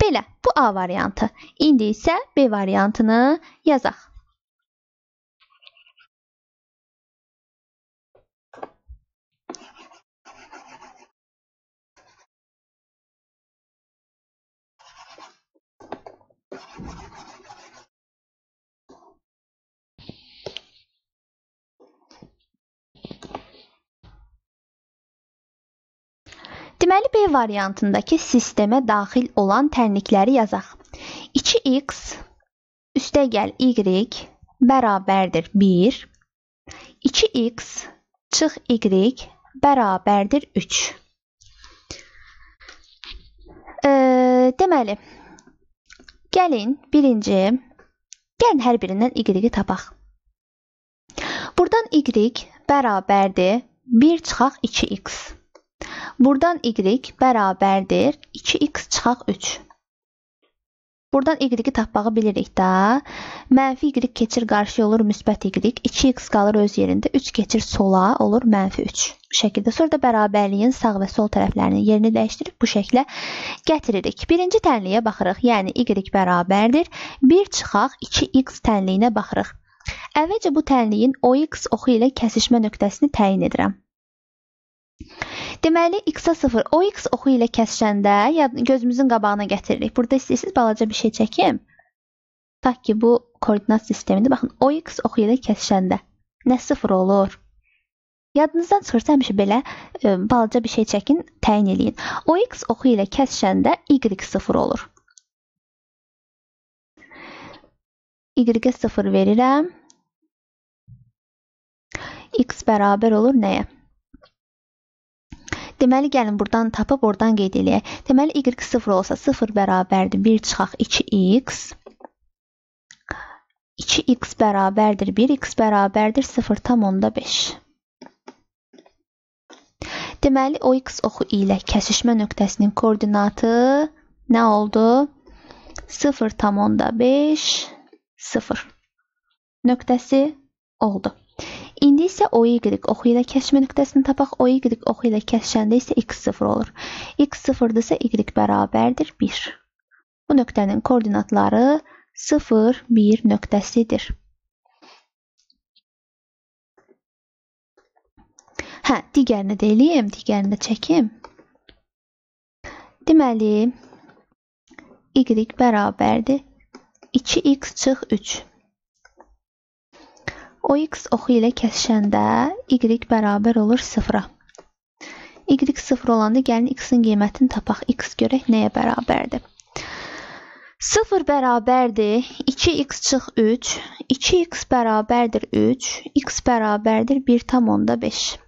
Belə, bu A variantı. İndi isə B variantını yazaq. Deməli, B variantındakı sistemə daxil olan tənlikləri yazaq. iki x üstəgəl y bərabərdir bir. iki x çıx y bərabərdir üç. E, deməli, gəlin birinci, gəlin hər birindən y-i tapaq. Buradan y bərabərdir bir çıxaq iki x. Buradan y bərabərdir iki x çıxaq üç. Buradan y-i tapmağı bilirik da. Mənfi y keçir qarşı olur müsbət y. iki x qalır öz yerində. üç keçir sola olur mənfi üç. Bu şəkildə. Sonra da bərabərliyin sağ və sol tərəflərinin yerini dəyişdirib bu şəklə gətiririk. Birinci tənliyə baxırıq. Yəni y bərabərdir bir çıxaq iki x tənliyinə baxırıq. Əvvəlcə bu tənliyin o x oxu ilə kəsişmə nöqtəsini təyin edirəm. Deməli, x-a sıfır, o x oxu ilə kəsişəndə gözümüzün qabağına gətiririk. Burada istəyirsiniz, balaca bir şey çəkim. Tak ki, bu koordinat sistemində. Baxın, o x oxu ilə kəsişəndə nə sıfır olur? Yadınızdan çıxırsa, həmişə belə e, balaca bir şey çəkin, təyin eləyin. o x oxu ilə kəsişəndə y sıfır olur. Y-ə sıfır verirəm. X bərabər olur nəyə? Deməli, gəlin buradan tapıb, oradan qeyd eləyək. Deməli, y sıfır olsa sıfır bərabərdir bir çıxaq iki x. iki x bərabərdir bir, x bərabərdir sıfır tam onda beş. Deməli, o x oxu ilə kəsişmə nöqtəsinin koordinatı nə oldu? sıfır tam onda beş, sıfır nöqtəsi oldu. İndi isə o y oxu ilə kəsişmə nöqtəsini tapaq. O y oxu ilə kəsişəndə isə x sıfır olur. X sıfırdırsa y bərabərdir bir. Bu nöqtənin koordinatları sıfır, bir nöqtəsidir. Hə, digərini də eləyim, digərini də çəkim. Deməli, y bərabərdir iki x çıx üç. o x oxu ilə kəsişəndə y bərabər olur sıfıra. Y sıfır olanda gəlin x-in qiymətini tapaq. X görək nəyə bərabərdir? sıfır bərabərdir iki x çıx üç, iki x bərabərdir üç, x bərabərdir bir tam onda beş.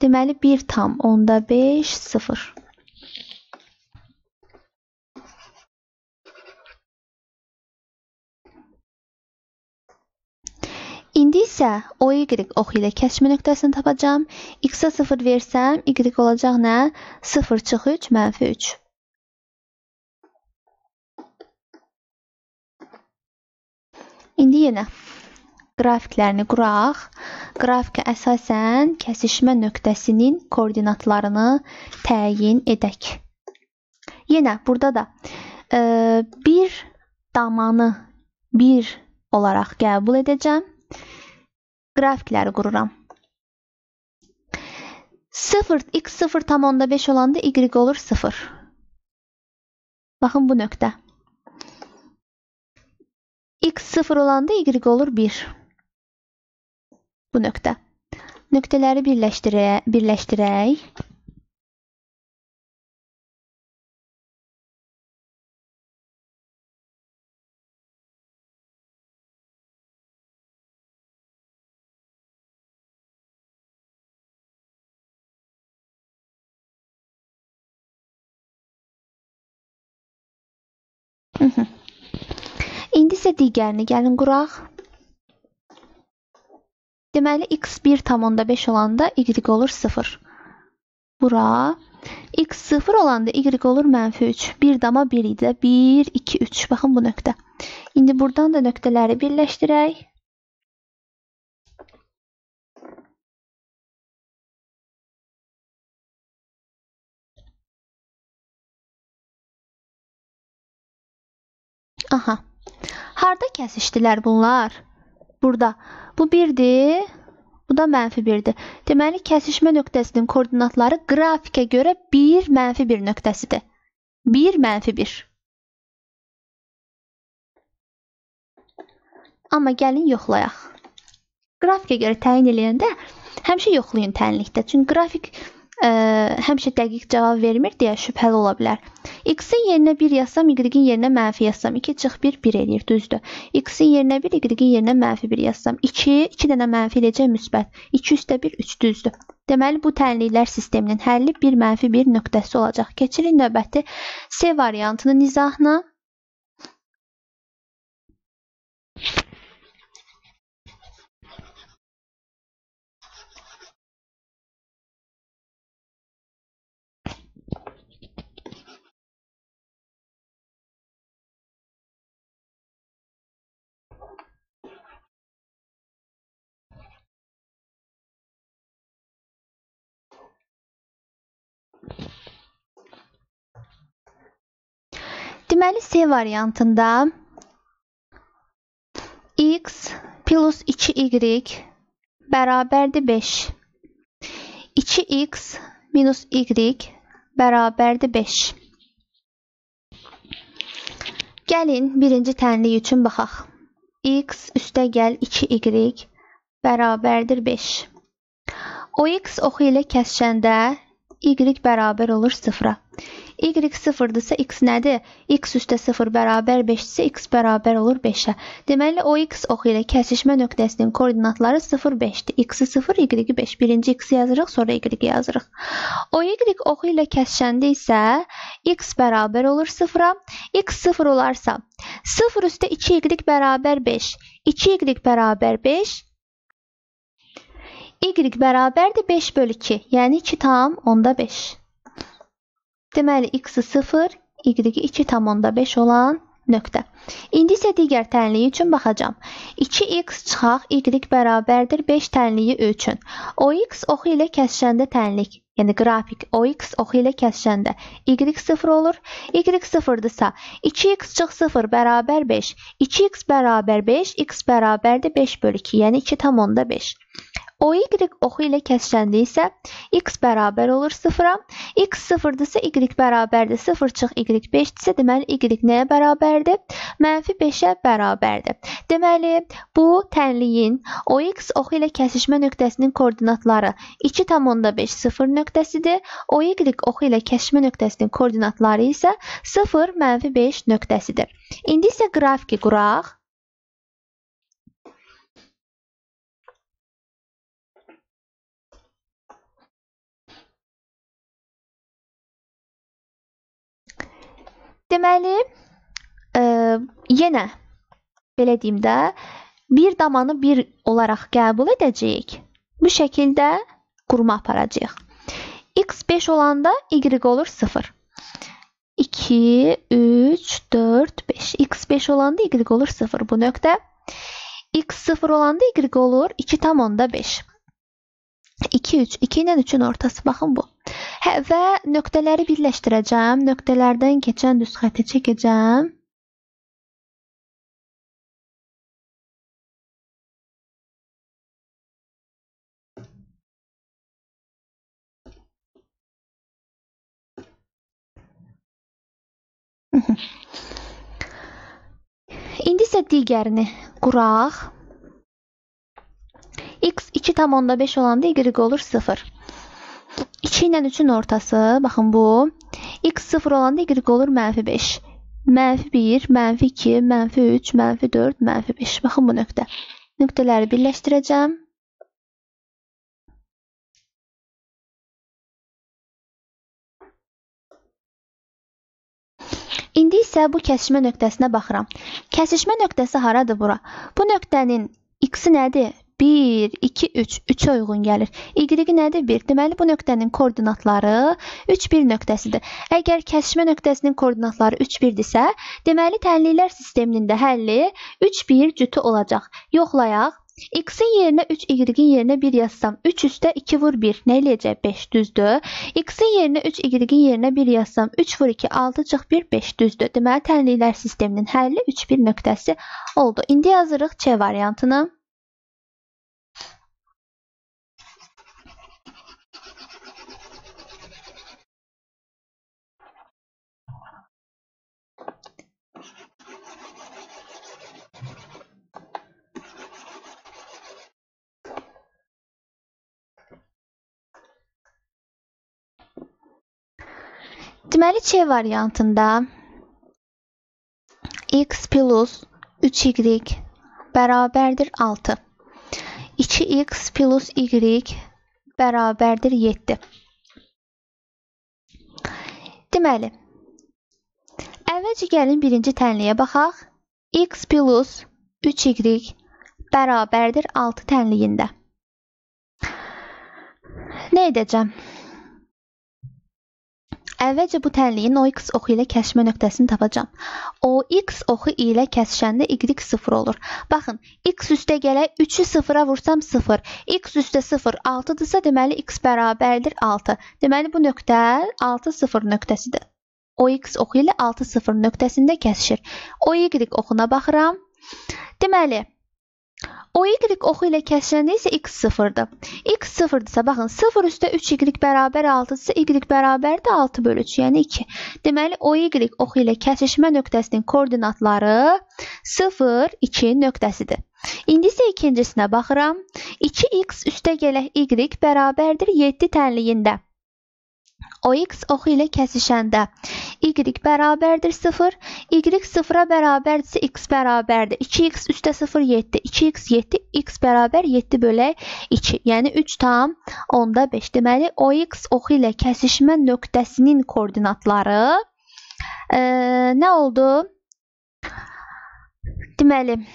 Deməli, bir tam onda beş, sıfır. İndi isə o y oxu ilə kəşmi nöqtəsini tapacağım. X'a sıfır versəm, y olacaq nə? sıfır çıx üç, mənfi üç. İndi yenə qrafiklərini quraq. Qrafikə əsasən kəsişmə nöqtəsinin koordinatlarını təyin edək. Yenə burada da e, bir damanı bir olaraq qəbul edəcəm. Qrafikləri qururam. sıfır, x sıfır tam onda beş olanda y olur sıfır. Baxın bu nöqtə. X sıfır olanda y olur bir. Bu nöqtə. Nöqtələri birləşdirə, birləşdirək. İndi isə digərini gəlin quraq. Deməli, x bir tam onda beş olanda y olur sıfır. Bura. X sıfır olanda y olur mənfi üç. bir dama bir idi. bir, iki, üç. Baxın bu nöqtə. İndi buradan da nöqtələri birləşdirək. Aha. Harda kəsişdilər bunlar? Burada. Bu birdir, bu da mənfi birdir. Deməli, kəsişmə nöqtəsinin koordinatları qrafikə görə bir, mənfi bir nöqtəsidir. bir, mənfi bir. Amma gəlin yoxlayaq. Qrafikə görə təyin eləyəndə həmişə yoxlayın tənlikdə. Çünki qrafik ə, həmişə dəqiq cavab vermir deyə şübhəli ola bilər. X'in yerinə bir yazsam, y'in yerinə mənfi yazsam, iki çıx bir, bir eləyir, düzdür. X'in yerinə bir, y'in yerinə mənfi bir yazsam, iki, iki dənə mənfi eləyəcək müsbət, iki üstə bir, üç, düzdür. Deməli, bu tənliklər sisteminin həlli bir mənfi bir nöqtəsi olacaq. Keçirin növbəti C variantının izahına. Deməli, C variantında x plus iki y bərabərdir beş. iki x minus y bərabərdir beş. Gəlin birinci tənlik üçün baxaq. X üstə gəl iki y bərabərdir beş. O x oxu ilə kəsişəndə y bərabər olur sıfıra. Y sıfırdırsa x nədir? X üstə sıfır bərabər beş isə x bərabər olur beşə. Deməli, o x oxu ilə kəsişmə nöqtəsinin koordinatları sıfır, beşdir. X-i sıfır, y-i beş. Birinci x-i yazırıq, sonra y-i yazırıq. O y oxu ilə kəsişəndə isə x bərabər olur sıfıra. X sıfır olarsa sıfır üstə iki y bərabər beş. iki y bərabər beş. Y bərabərdir beş bölü iki. Yəni iki tam onda beş. Deməli, x-i sıfır, y-i iki tam onda beş olan nöqtə. İndi isə digər tənliyi üçün baxacağam. iki x çıxaq, y bərabərdir beş tənliyi üçün. O x oxu ilə kəsişəndə tənlik, yəni qrafik o x oxu ilə kəsişəndə y sıfır olur. Y sıfırdırsa iki x çıx sıfır bərabər beş. iki x bərabər beş, x bərabərdir beş bölü iki, yəni iki tam onda beş. O y oxu ilə kəsişəndə isə x bərabər olur sıfıra. X sıfırdırsa y bərabərdir sıfır çıx y beşdirsə, deməli y nəyə bərabərdir? Mənfi beşə bərabərdir. Deməli, bu tənliyin o x oxu ilə kəsişmə nöqtəsinin koordinatları iki tam onda beş sıfır nöqtəsidir. O y oxu ilə kəsişmə nöqtəsinin koordinatları isə sıfır mənfi beş nöqtəsidir. İndi isə qrafiki quraq. Deməli, e, yenə, belə deyim də, bir damanı bir olarak qəbul edəcəyik. Bu şəkildə qurma aparacağıq. X beş olanda Y olur sıfır. iki, üç, dört, beş. X beş olanda Y olur sıfır. Bu nöqtə. X sıfır olanda Y olur iki tam onda beş. iki, üç. iki ilə üçün ortası. Baxın bu. Hə, və nöqtələri birləşdirəcəm. Nöqtələrdən keçən düz xəti çəkəcəm. İndi isə digərini quraq. X iki tam onda beş olanda Y olur sıfır. iki ilə üçün ortası. Baxın bu. X sıfır olanda Y olur mənfi beş. mənfi bir, mənfi iki, mənfi üç, mənfi dörd, mənfi beş. Baxın bu nöqtə. Nöqtələri birləşdirəcəm. İndi isə bu kəsişmə nöqtəsinə baxıram. Kəsişmə nöqtəsi haradır bura? Bu nöqtənin x-i nədir? bir, iki, üç. üçə uyğun gəlir. Y-i nədir? bir. Deməli, bu nöqtənin koordinatları üç, bir nöqtəsidir. Əgər kəsişmə nöqtəsinin koordinatları üç, birdirsə, deməli, tənliklər sisteminin də həlli üç, bir cütü olacaq. Yoxlayaq. X-in yerinə üç, Y-in yerinə bir yazsam, üç üstə iki vur bir, nə eləyəcək? beş, düzdür. X-in yerinə üç, Y-in yerinə bir yazsam, üç vur iki, altı çıx bir, beş, düzdür. Deməli, tənliklər sisteminin həlli üç, bir nöqtəsi oldu. İndi yazırıq C variantını. Deməli, C variantında x plus üç y bərabərdir altı. iki x plus y bərabərdir yeddi. Deməli, əvvəlcə gəlin birinci tənliyə baxaq. X plus üç y bərabərdir altı tənliyində. Nə edəcəm? Əvvəlcə bu tənliyin O X oxu ilə kəsişmə nöqtəsini tapacam. O X oxu ilə kəsişəndə Y sıfır olur. Baxın, X üstə gələk üçü sıfıra vursam sıfır. X üstə sıfır altıdırsa, deməli X bərabərdir altı. Deməli, bu nöqtə altı sıfır nöqtəsidir. O X oxu ilə altı sıfır nöqtəsində kəsişir. O Y oxuna baxıram. Deməli, O Y oxu ilə kəsişəndə isə X sıfırdır. X sıfırdırsa, baxın, sıfır üstə üç y bərabər altıdırsa, Y bərabər də altı bölü üç, yəni iki. Deməli, O Y oxu ilə kəsişmə nöqtəsinin koordinatları sıfır, iki nöqtəsidir. İndi isə ikincisinə baxıram. iki x üstə gələk Y bərabərdir yeddi tənliyində. O X oxu ilə kəsişəndə Y bərabərdir sıfır, Y sıfıra bərabərdirsə X bərabərdir. iki x üstə sıfır, yeddi. iki x yeddi, X bərabər yeddi bölü iki, yəni üç tam onda beş. Deməli, O X oxu ilə kəsişmə nöqtəsinin koordinatları e, nə oldu? Deməli,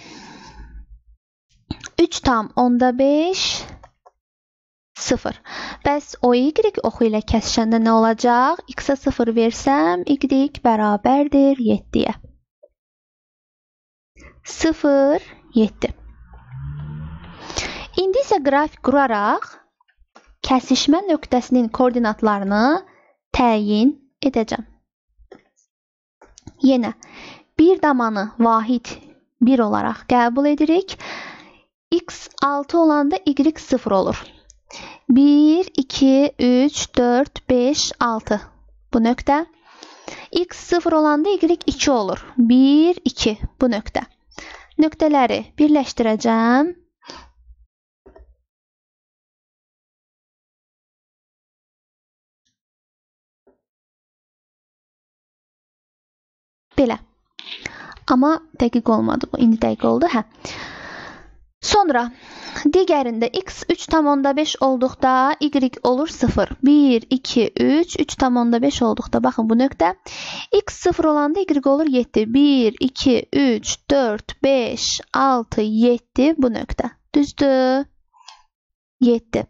üç tam onda beş, sıfır. Bəs O Y oxu ilə kəsişəndə nə olacaq? X-ə sıfır versəm, Y bərabərdir yeddiyə. sıfır, yeddi. İndi isə qrafik quraraq kəsişmə nöqtəsinin koordinatlarını təyin edəcəm. Yenə bir damanı vahid bir olaraq qəbul edirik. X altı olanda Y sıfır olur. bir, iki, üç, dört, beş, altı. Bu nöqtə. X sıfır olanda Y iki olur. bir, iki. Bu nöqtə. Nöqtələri birləşdirəcəm. Belə. Amma dəqiq olmadı bu. İndi dəqiq oldu. Hə. Sonra digərində x üç tam onda beş olduqda y olur sıfır. bir, iki, üç, üç tam onda beş olduqda, baxın bu nöqtə. X sıfır olanda y olur yeddi. bir, iki, üç, dörd, beş, altı, yeddi bu nöqtə. Düzdür? yeddi.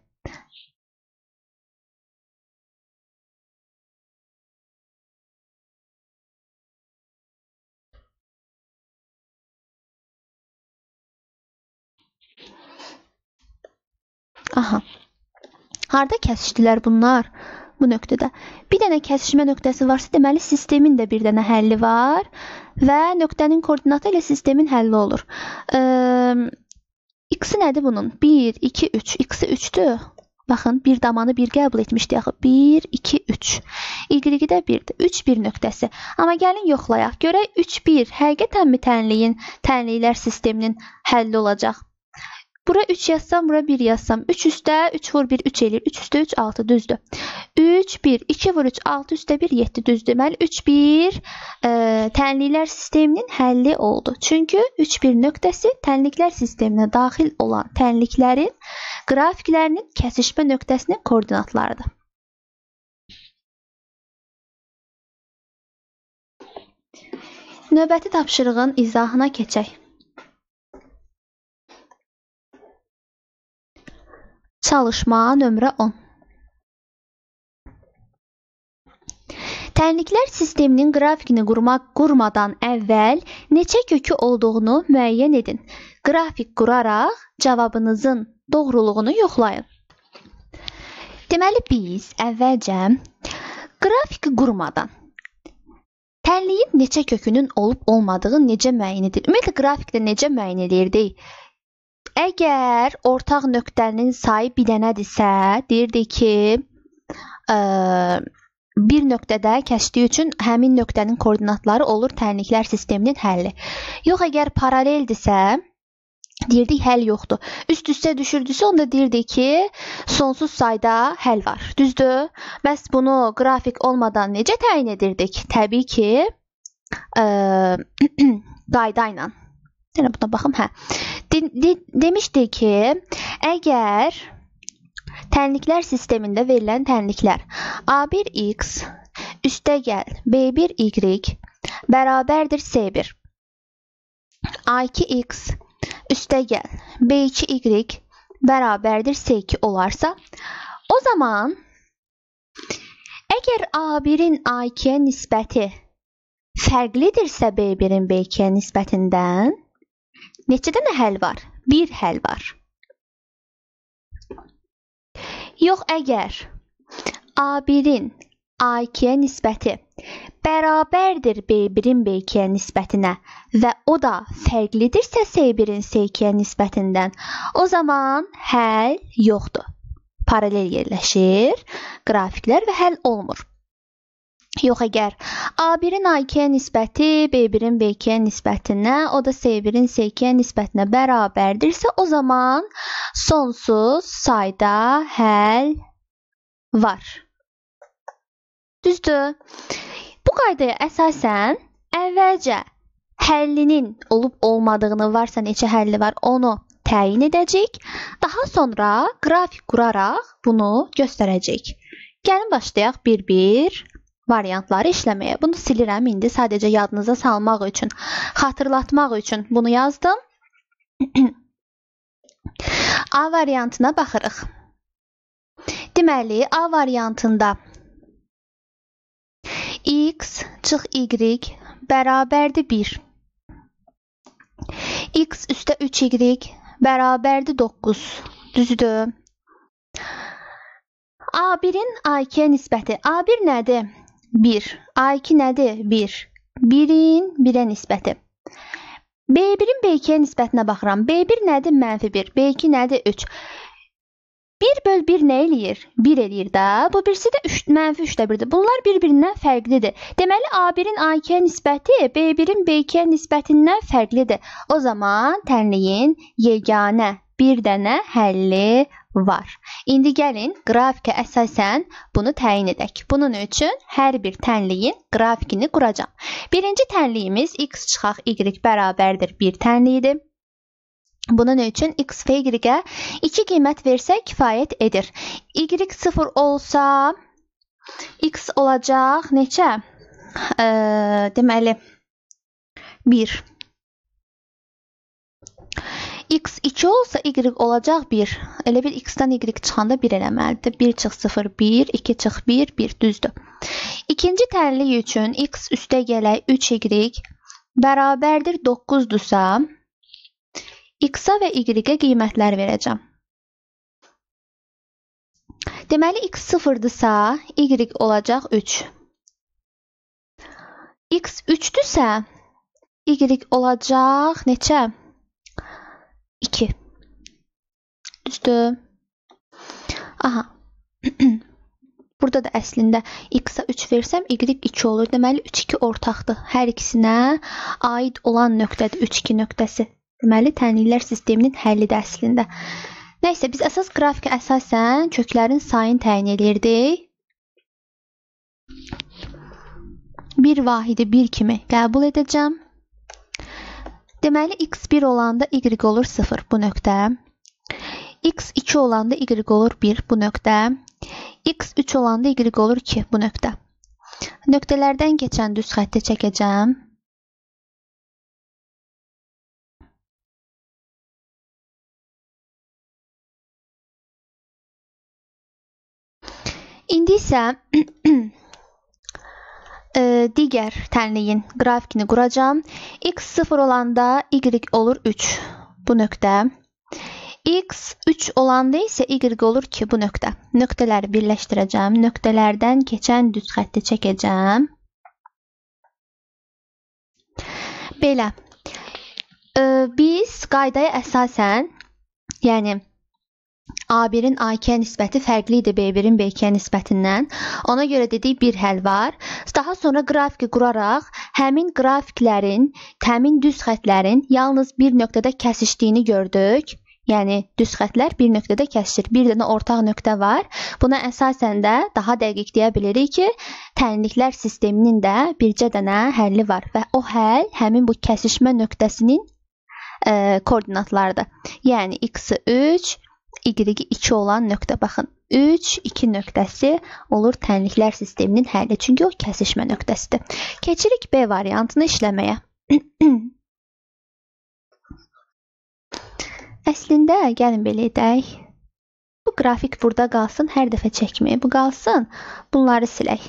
Aha. Harda kəsişdilər bunlar? Bu nöqtədə. Bir dənə kəsişmə nöqtəsi varsa, deməli sistemin də bir dənə həlli var və nöqtənin koordinatı ilə sistemin həlli olur. X'i nədir bunun? bir, iki, üç. X'i üçdür. Baxın, bir damanı bir qəbul etmişdi axı. bir, iki, üç. Y-i də birdir. üç, bir nöqtəsi. Amma gəlin yoxlayaq. Görək üç, bir həqiqətənmi tənliyin, tənliklər sisteminin həlli olacaq? Bura üç yazsam, bura bir yazsam. üç üstə üç vur bir, üç eləyir. üç üstə üç, altı, düzdür. üç, bir, iki vur üç, altı üstə bir, yeddi, düzdür. Deməli, üç, bir tənliklər sisteminin həlli oldu. Çünki üç, bir nöqtəsi tənliklər sisteminə daxil olan tənliklərin qrafiklərinin kəsişmə nöqtəsinin koordinatlarıdır. Növbəti tapşırığın izahına keçək. Çalışma nömrə on. Tənliklər sisteminin qrafikini qurmadan əvvəl neçə kökü olduğunu müəyyən edin. Qrafik quraraq cavabınızın doğruluğunu yoxlayın. Deməli, biz əvvəlcə qrafiki qurmadan tənliyin neçə kökünün olub-olmadığı necə müəyyən edilir? Ümumiyyətlə, qrafikdə necə müəyyən edilirdik? Əgər ortaq nöqtənin sayı bir dənədirsə, deyirdik ki, bir nöqtədə kəşdiyi üçün həmin nöqtənin koordinatları olur tənliklər sisteminin həlli. Yox, əgər paraleldirsə, deyirdik həll yoxdur. Üst-üstə düşürdüsə, onda deyirdik ki, sonsuz sayda həll var. Düzdür? Bəs bunu qrafik olmadan necə təyin edirdik? Təbii ki, qayda ilə. Buna baxım, hə. Demişdik ki, əgər tənliklər sistemində verilən tənliklər A bir x üstə gəl B bir y bərabərdir C bir, A iki x üstə gəl B iki y bərabərdir C iki olarsa, o zaman əgər A birin A ikiyə nisbəti fərqlidirsə B birin B ikiyə nisbətindən, neçə dənə həll var? Bir həll var. Yox, əgər A birin A ikiyə nisbəti bərabərdir B birin B ikiyə nisbətinə və o da fərqlidirsə C birin C ikiyə nisbətindən, o zaman həll yoxdur. Paralel yerləşir, qrafiklər və həll olmur. Yox, əgər A birin A ikiyə nisbəti B birin B ikiyə nisbətinə, o da C birin C ikiyə nisbətinə bərabərdirsə, o zaman sonsuz sayda həll var. Düzdür? Bu qaydaya əsasən əvvəlcə həllinin olub-olmadığını, varsa neçə həlli var, onu təyin edəcək. Daha sonra qrafik quraraq bunu göstərəcək. Gəlin başlayaq bir-bir variantları işləməyə. Bunu silirəm indi sadəcə yadınıza salmaq üçün, xatırlatmaq üçün bunu yazdım. A variantına baxırıq. Deməli, A variantında x çıx y bərabərdir bir. X üstə üç y bərabərdir doqquz. Düzdür. A birin A ikiyə nisbəti. A bir nədir? bir. A iki nədir? bir. birin birə nisbəti. B birin B ikiyə nisbətinə baxıram. B bir nədir? Mənfi bir. B iki nədir? üç. bir böl bir nə eləyir? bir eləyir də. Bu birisi də mənfi üçdə birdir. Bunlar bir-birindən fərqlidir. Deməli, A birin A ikiyə nisbəti B birin B ikiyə nisbətindən fərqlidir. O zaman tənliyin yeganə bir dənə həlli var. İndi gəlin qrafikə əsasən bunu təyin edək. Bunun üçün hər bir tənliyin qrafikini quracam. Birinci tənliyimiz x çıxaq y bərabərdir bir tənliyidir. Bunun için x y'ye iki kıymet verse kifayet edir. Y sıfır olsa x olacak neçə? E, demeli bir. X iki olsa y olacak bir. Elə bir x'dan y çıxanda bir eləməlidir. bir çıx sıfır, bir. iki çıx bir, bir. Düzdür. İkinci tərliyi üçün x üstə gələk üç y bərabərdir doqquzdusa x'a və y'ə qiymətlər verəcəm. Deməli x sıfırdırsa y olacaq üç. X üçdürsə y olacaq neçə? iki. Düzdür. Aha. Burada da əslində x'a üç versəm y iki olur. Deməli üç iki ortaqdır. Hər ikisinə aid olan nöqtədir üç iki nöqtəsi. Deməli tənliklər sisteminin həllidir əslində. Nəysə biz əsas qrafik əsasən köklərin sayını təyin edirdik. Bir vahidi bir kimi qəbul edəcəm. Deməli x bir olanda y olur sıfır bu nöqtə. x iki olanda y olur bir bu nöqtə. x üç olanda y olur iki bu nöqtə. Nöqtələrdən keçən düz xəttə çəkəcəm. İndi isə digər tənliyin qrafikini quracağım. X sıfır olanda y olur üç bu nöqtə. X üç olanda isə y olur iki bu nöqtə. Nöqtələri birləşdirəcəm. Nöqtələrdən keçən düz xətti çəkəcəm. Belə. Biz qaydaya əsasən, yəni A birin A ikiyə nisbəti fərqlidir B birin B ikiyə nisbətindən. Ona görə dedik bir həll var. Daha sonra qrafiki quraraq həmin qrafiklərin, təmin düz xətlərin yalnız bir nöqtədə kəsişdiyini gördük. Yəni düz xətlər bir nöqtədə kəsişir. Bir dənə ortaq nöqtə var. Buna əsasən də daha dəqiq deyə bilirik ki, tənliklər sisteminin də bircə dənə həlli var və o həll həmin bu kəsişmə nöqtəsinin e, koordinatlarıdır. Yəni x-i üç Y-i iki olan nöqtə baxın. üç iki nöqtəsi olur tənliklər sisteminin həlli. Çünki o kəsişmə nöqtəsidir. Keçirik B variantını işləməyə. Əslində, gəlin belə edək. Bu qrafik burada qalsın. Hər dəfə çəkməyə bu qalsın. Bunları silək.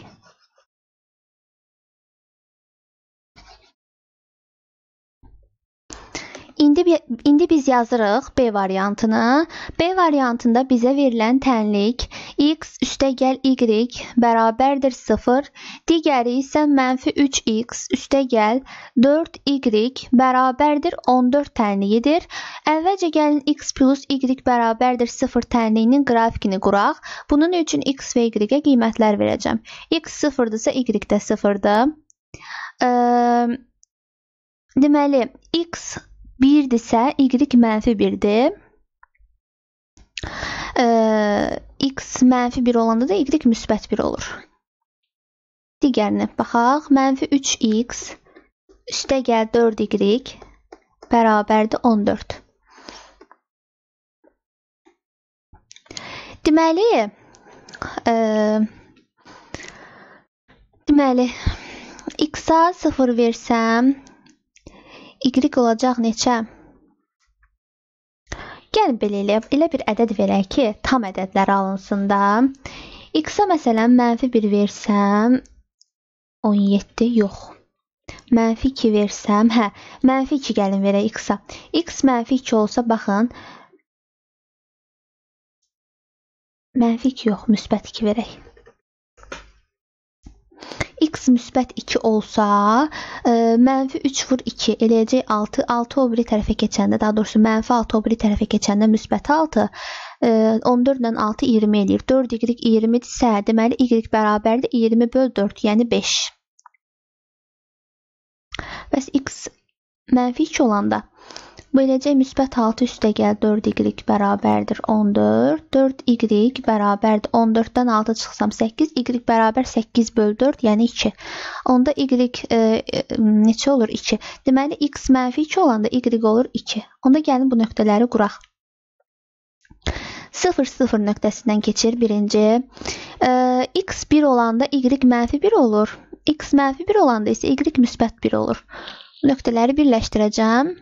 İndi, indi biz yazırıq B variantını. B variantında bizə verilən tənlik x üstə gəl y bərabərdir sıfır. Digəri isə mənfi üç x üstə gəl dörd y bərabərdir on dörd tənliyidir. Əvvəlcə gəlin x plus y bərabərdir sıfır tənliyinin qrafikini quraq. Bunun üçün x və y-ə qiymətlər verəcəm. X sıfırdırsa y də sıfırdır. E, deməli x birdirsə, y mənfi birdir. Ee, x mənfi bir olanda da y müsbət bir olur. Digərinə baxaq. Mənfi üç x üstə gəl dörd y bərabərdir on dörd. Deməli, e, deməli, x-a sıfır versəm, y olacaq neçə? Gəlin belə eləyək. Elə bir ədəd verək ki, tam ədədlər alınsın da. X-a məsələn mənfi bir versəm, on yeddi yox. Mənfi iki versəm, hə, mənfi iki gəlin verək x-a. X mənfi iki olsa, baxın, mənfi iki yox, müsbət iki verək. X müsbət iki olsa, e, mənfi üç vur iki eləyəcək altı. altı o biri tərəfə keçəndə, daha doğrusu mənfi altı o biri tərəfə keçəndə müsbət altı. E, on dörd ilə altı iyirmi eləyir. dörd y iyirmidirsə, deməli y bərabərdir iyirmi böl dörd, yəni beş. Bəs x mənfi iki olanda Beləcə müsbət altı üstə gəl dörd y bərabərdir on dörd. dörd y bərabərdir on dörddən altı çıxsam səkkiz. Y bərabər səkkiz böl dörd, yəni iki. Onda y e, neçə olur? iki. Deməli x mənfi iki olanda y olur iki. Onda gəlin bu nöqtələri quraq. sıfır sıfır nöqtəsindən keçir birinci. E, x bir olanda y mənfi bir olur. X mənfi bir olanda isə y müsbət bir olur. Nöqtələri birləşdirəcəm.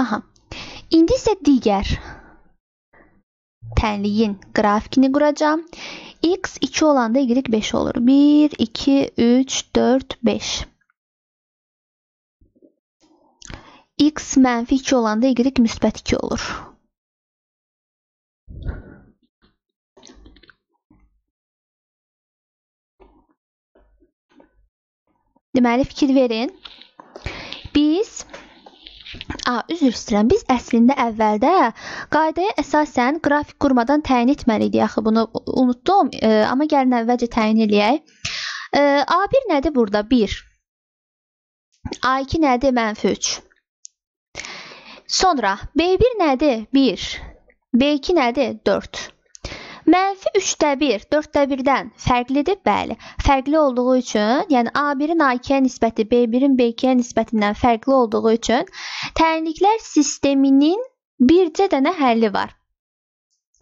Aha. İndi isə digər tənliyin qrafikini quracağım. X iki olanda y beş olur. bir, iki, üç, dörd, beş. X mənfi iki olanda y müsbət iki olur. Deməli fikir verin. Biz A, üzr istəyirəm. Biz əslində əvvəldə qaydaya əsasən qrafik qurmadan təyin etməliydik. Axı bunu unutdum, e, amma gəlin əvvəlcə təyin eləyək. E, A bir nədir burada? bir. A iki nədir? Mənfi üç. Sonra B bir nədir? bir. B iki nədir? dörd. Mənfi üçdə bir, dörddə birdən fərqlidir? Bəli. Fərqli olduğu üçün, yəni A birin A ikiyə nisbəti B birin B ikiyə nisbətindən fərqli olduğu üçün təyinliklər sisteminin bircə dənə həlli var.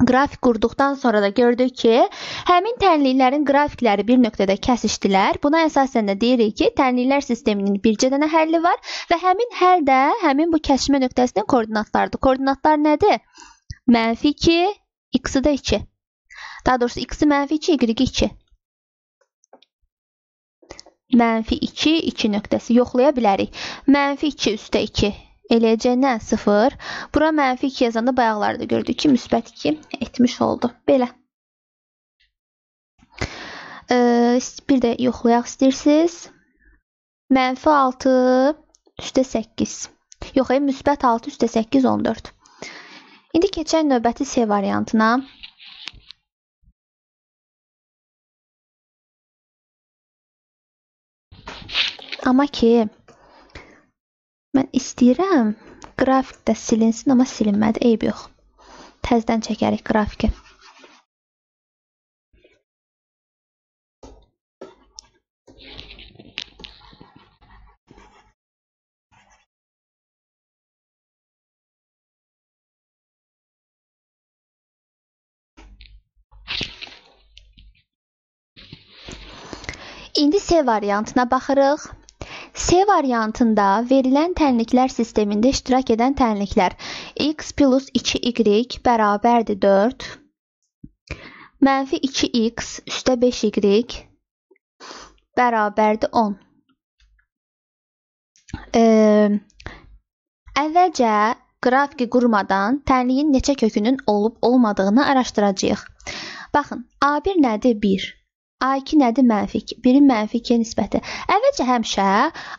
Qrafik qurduqdan sonra da gördük ki, həmin tənliklərin qrafikləri bir nöqtədə kəsişdilər. Buna əsasən də deyirik ki, tənliklər sisteminin bircə dənə həlli var və həmin həll də həmin bu kəsişmə nöqtəsinin koordinatlarıdır. Koordinatlar nədir? Mənfi iki, x-i də iki. Daha doğrusu x-i mənfi iki, y-i iki. Mənfi iki, iki nöqtəsi yoxlaya bilərik. Mənfi iki üstə iki. Eləyəcəyindən sıfır. Bura mənfi iki yazanda bayaqlarda gördük ki, müsbət iki etmiş oldu. Belə. Ee, bir də yoxlayaq istəyirsiniz. Mənfi altı üstə səkkiz. Yox, e, müsbət altı üstə səkkiz, on dörd. İndi keçək növbəti C variantına. Amma ki, mən istəyirəm, qrafik də silinsin, amma silinmədi, eyb yox. Təzdən çəkərik qrafiki. İndi C variantına baxırıq. C variantında verilən tənliklər sistemində iştirak edən tənliklər x plus iki y bərabərdir dörd, mənfi iki x üstə beş y bərabərdir on. E, əvvəlcə qrafiki qurmadan tənliyin neçə kökünün olub-olmadığını araşdıracağıq. Baxın, A bir nədir? bir. A iki nədir? Mənfi iki. birin mənfi ikiyə nisbəti. Əvvəlcə həmişə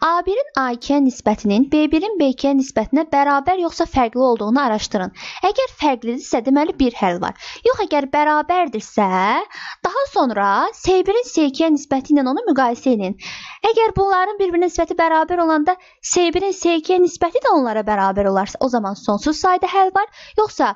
A birin A ikiyə nisbətinin B birin B ikiyə nisbətinə bərabər yoxsa fərqli olduğunu araşdırın. Əgər fərqlidirsə, deməli bir həll var. Yox, əgər bərabərdirsə, daha sonra C birin C ikiyə nisbəti ilə onu müqayisə edin. Əgər bunların bir-birinə nisbəti bərabər olanda C birin C ikiyə nisbəti də onlara bərabər olarsa, o zaman sonsuz sayda həll var. Yoxsa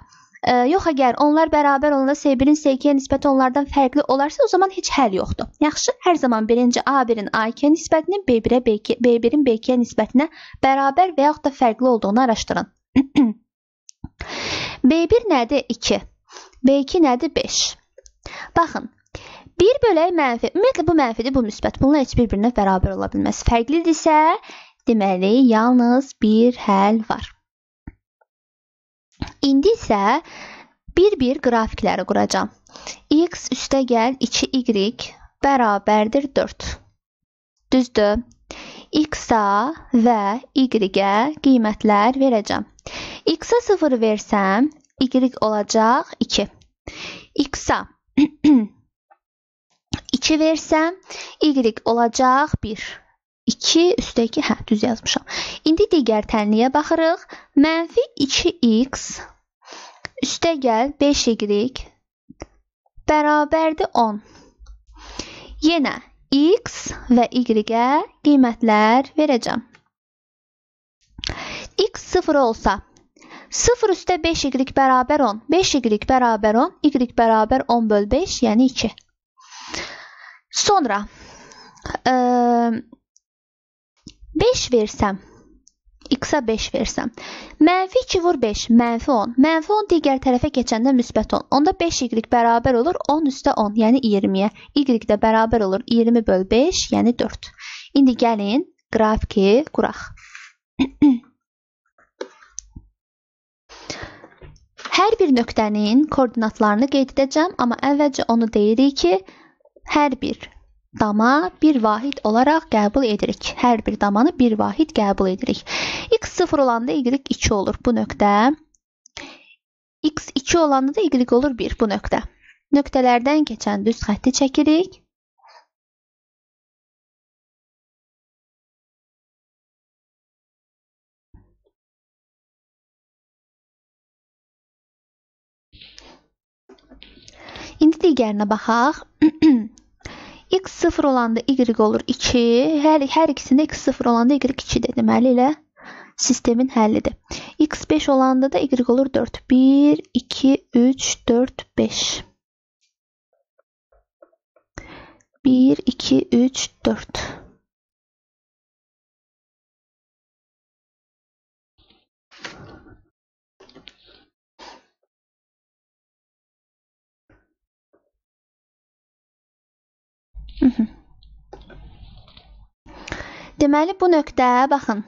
yox, əgər onlar bərabər olanda C birin C ikiyə nisbəti onlardan fərqli olarsa, o zaman heç həll yoxdur. Yaxşı, hər zaman birinci A birin A ikiyə nisbətinin B birə, B birin B ikiyə nisbətinə bərabər və yaxud da fərqli olduğunu araşdırın. B bir nədir? iki. B iki nədir? beş. Baxın, bir bölək mənfi. Ümumiyyətlə, bu mənfidir, bu müsbət. Bunlar heç bir-birinə bərabər ola bilməz. Fərqlidirsə, deməli, yalnız bir həll var. İndi isə bir-bir qrafikləri quracağım. X üstə gəl iki y bərabərdir dörd. Düzdür. X-a və y-ə qiymətlər verəcəm. X-a sıfır versəm, y olacaq iki. X-a iki versəm, y olacaq bir. iki üstə iki, hə, düz yazmışam. İndi digər tənliyə baxırıq. Mənfi iki x Üste gel beş y bərabərdir on. Yenə x və y'ə qiymətlər verəcəm. X sıfır olsa sıfır üstə beş y bərabər on, beş y bərabər on, y bərabər on böl beş, yəni iki. Sonra beş versəm, x'a beş versəm, mənfi iki vur beş, mənfi on, mənfi on digər tərəfə keçəndə müsbət on. Onda beş y bərabər olur on üstə on, yəni iyirmiyə. Y də bərabər olur iyirmi böl beş, yəni dörd. İndi gəlin qrafiki quraq. Hər bir nöqtənin koordinatlarını qeyd edəcəm, amma əvvəlcə onu deyirik ki, hər bir dama bir vahid olaraq qəbul edirik. Hər bir damanı bir vahid qəbul edirik. X sıfır olanda y iki olur bu nöqtə. X iki olanda da y olur bir bu nöqtə. Nöqtələrdən keçən düz xətti çəkirik. İndi digərinə baxaq. X sıfır olanda y olur iki. Hər, hər ikisində x sıfır olanda y iki deməli ilə sistemin həllidir. X beş olanda da y olur dörd. bir, iki, üç, dörd, beş. bir, iki, üç, dörd. Deməli, bu nöqtə, baxın,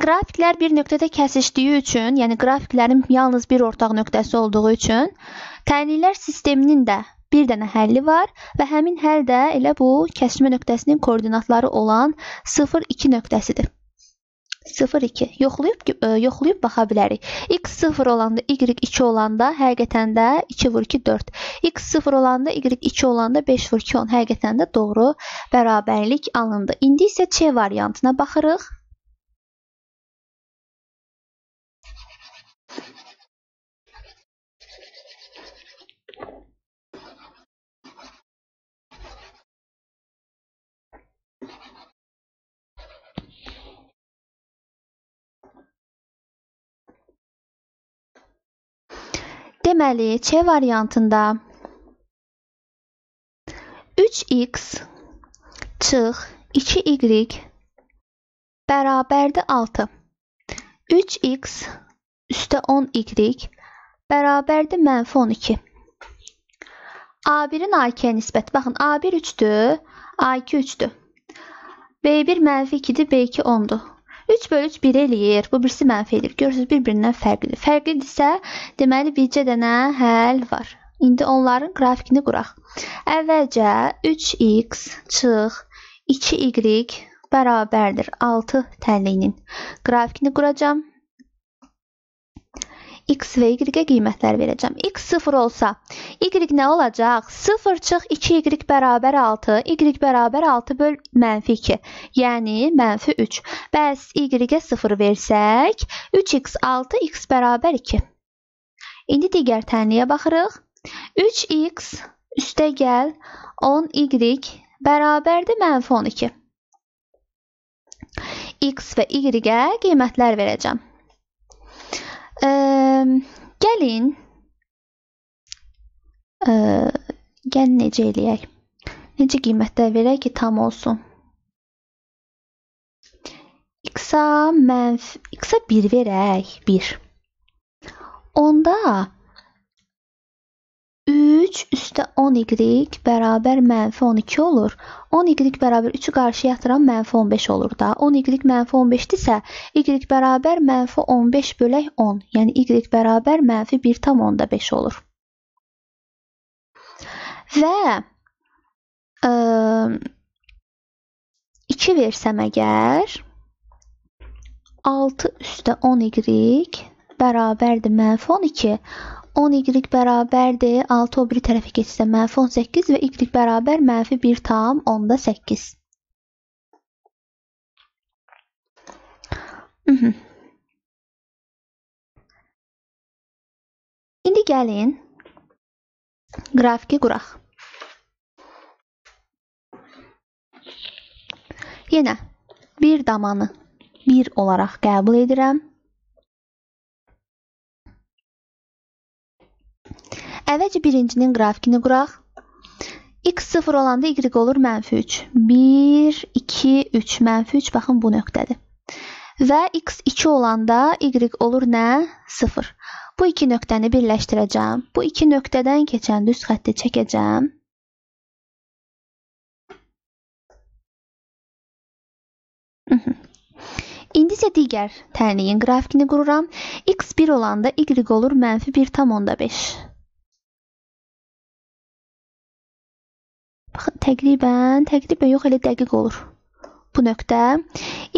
qrafiklər bir nöqtədə kəsişdiyi üçün, yəni qrafiklərin yalnız bir ortaq nöqtəsi olduğu üçün, tənliklər sisteminin də bir dənə həlli var və həmin həll də elə bu kəsişmə nöqtəsinin koordinatları olan sıfır iki nöqtəsidir. sıfır iki. Yoxlayıb baxa bilərik. X sıfır olanda, y iki olanda, həqiqətən də iki vur iki dörd. X sıfır olanda, y iki olanda beş vur iki on. Həqiqətən də doğru bərabərlik alındı. İndi isə C variantına baxırıq. Deməli, C variantında üç x çıx iki y bərabərdir altı. üç x üstə on y bərabərdir mənfi on iki. A birin A ikiyə nisbəti. Baxın, A bir üçdür, A iki üçdür. B bir mənfi ikidir, B iki ondur. üç bölü üç bir eləyir. Bu birisi mənfi eləyir. Görürsünüz, bir-birindən fərqlidir. Fərqlidirsə, deməli, bircə dənə həll var. İndi onların qrafikini quraq. Əvvəlcə üç x çıx iki y bərabərdir altı tənliyinin. Qrafikini quracam. X və y-ə qiymətlər verəcəm. X sıfır olsa, y nə olacaq? sıfır çıx iki y bərabər altı, y bərabər altı böl mənfi iki, yəni mənfi üç. Bəs y-ə sıfır versək, üç x altı, x bərabər iki. İndi digər tənliyə baxırıq. üç x üstə gəl on y bərabərdir mənfi on iki. X və y-ə qiymətlər verəcəm. Gəlin, gəlin necə eləyək? Necə qiymətlər verək ki, tam olsun? X-a bir verək, bir. Onda üç üstə on y bərabər mənfi on iki olur. on y bərabər üçü qarşıya atıram, mənfi on beş olur da. on y mənfi on beşdirsə, y bərabər mənfi on beş bölək on. Yəni, y bərabər mənfi bir tam onda beş olur. Və iki versəm əgər, altı üstə on y bərabərdir mənfi on iki. on y bərabərdir, altı o biri tərəfə keçsə mənfi on səkkiz və y bərabər mənfi bir tam onda səkkiz. gelin grafiki quraq. Yenə bir damanı bir olaraq qəbul edirəm. Əvvəlcə birincinin grafikini quraq. X sıfır olanda Y olur mənfi üç. bir, iki, üç. Mənfi üç, baxın bu nöqtədir. Və X iki olanda Y olur nə? sıfır. Bu iki nöqtəni birləşdirəcəm. Bu iki nöqtədən keçən düz xətti çəkəcəm. İndi isə digər tənliyin qrafikini qururam. X bir olanda Y olur mənfi bir tam onda beş. Təqribən, təqribən yox, elə dəqiq olur. Bu nöqtə.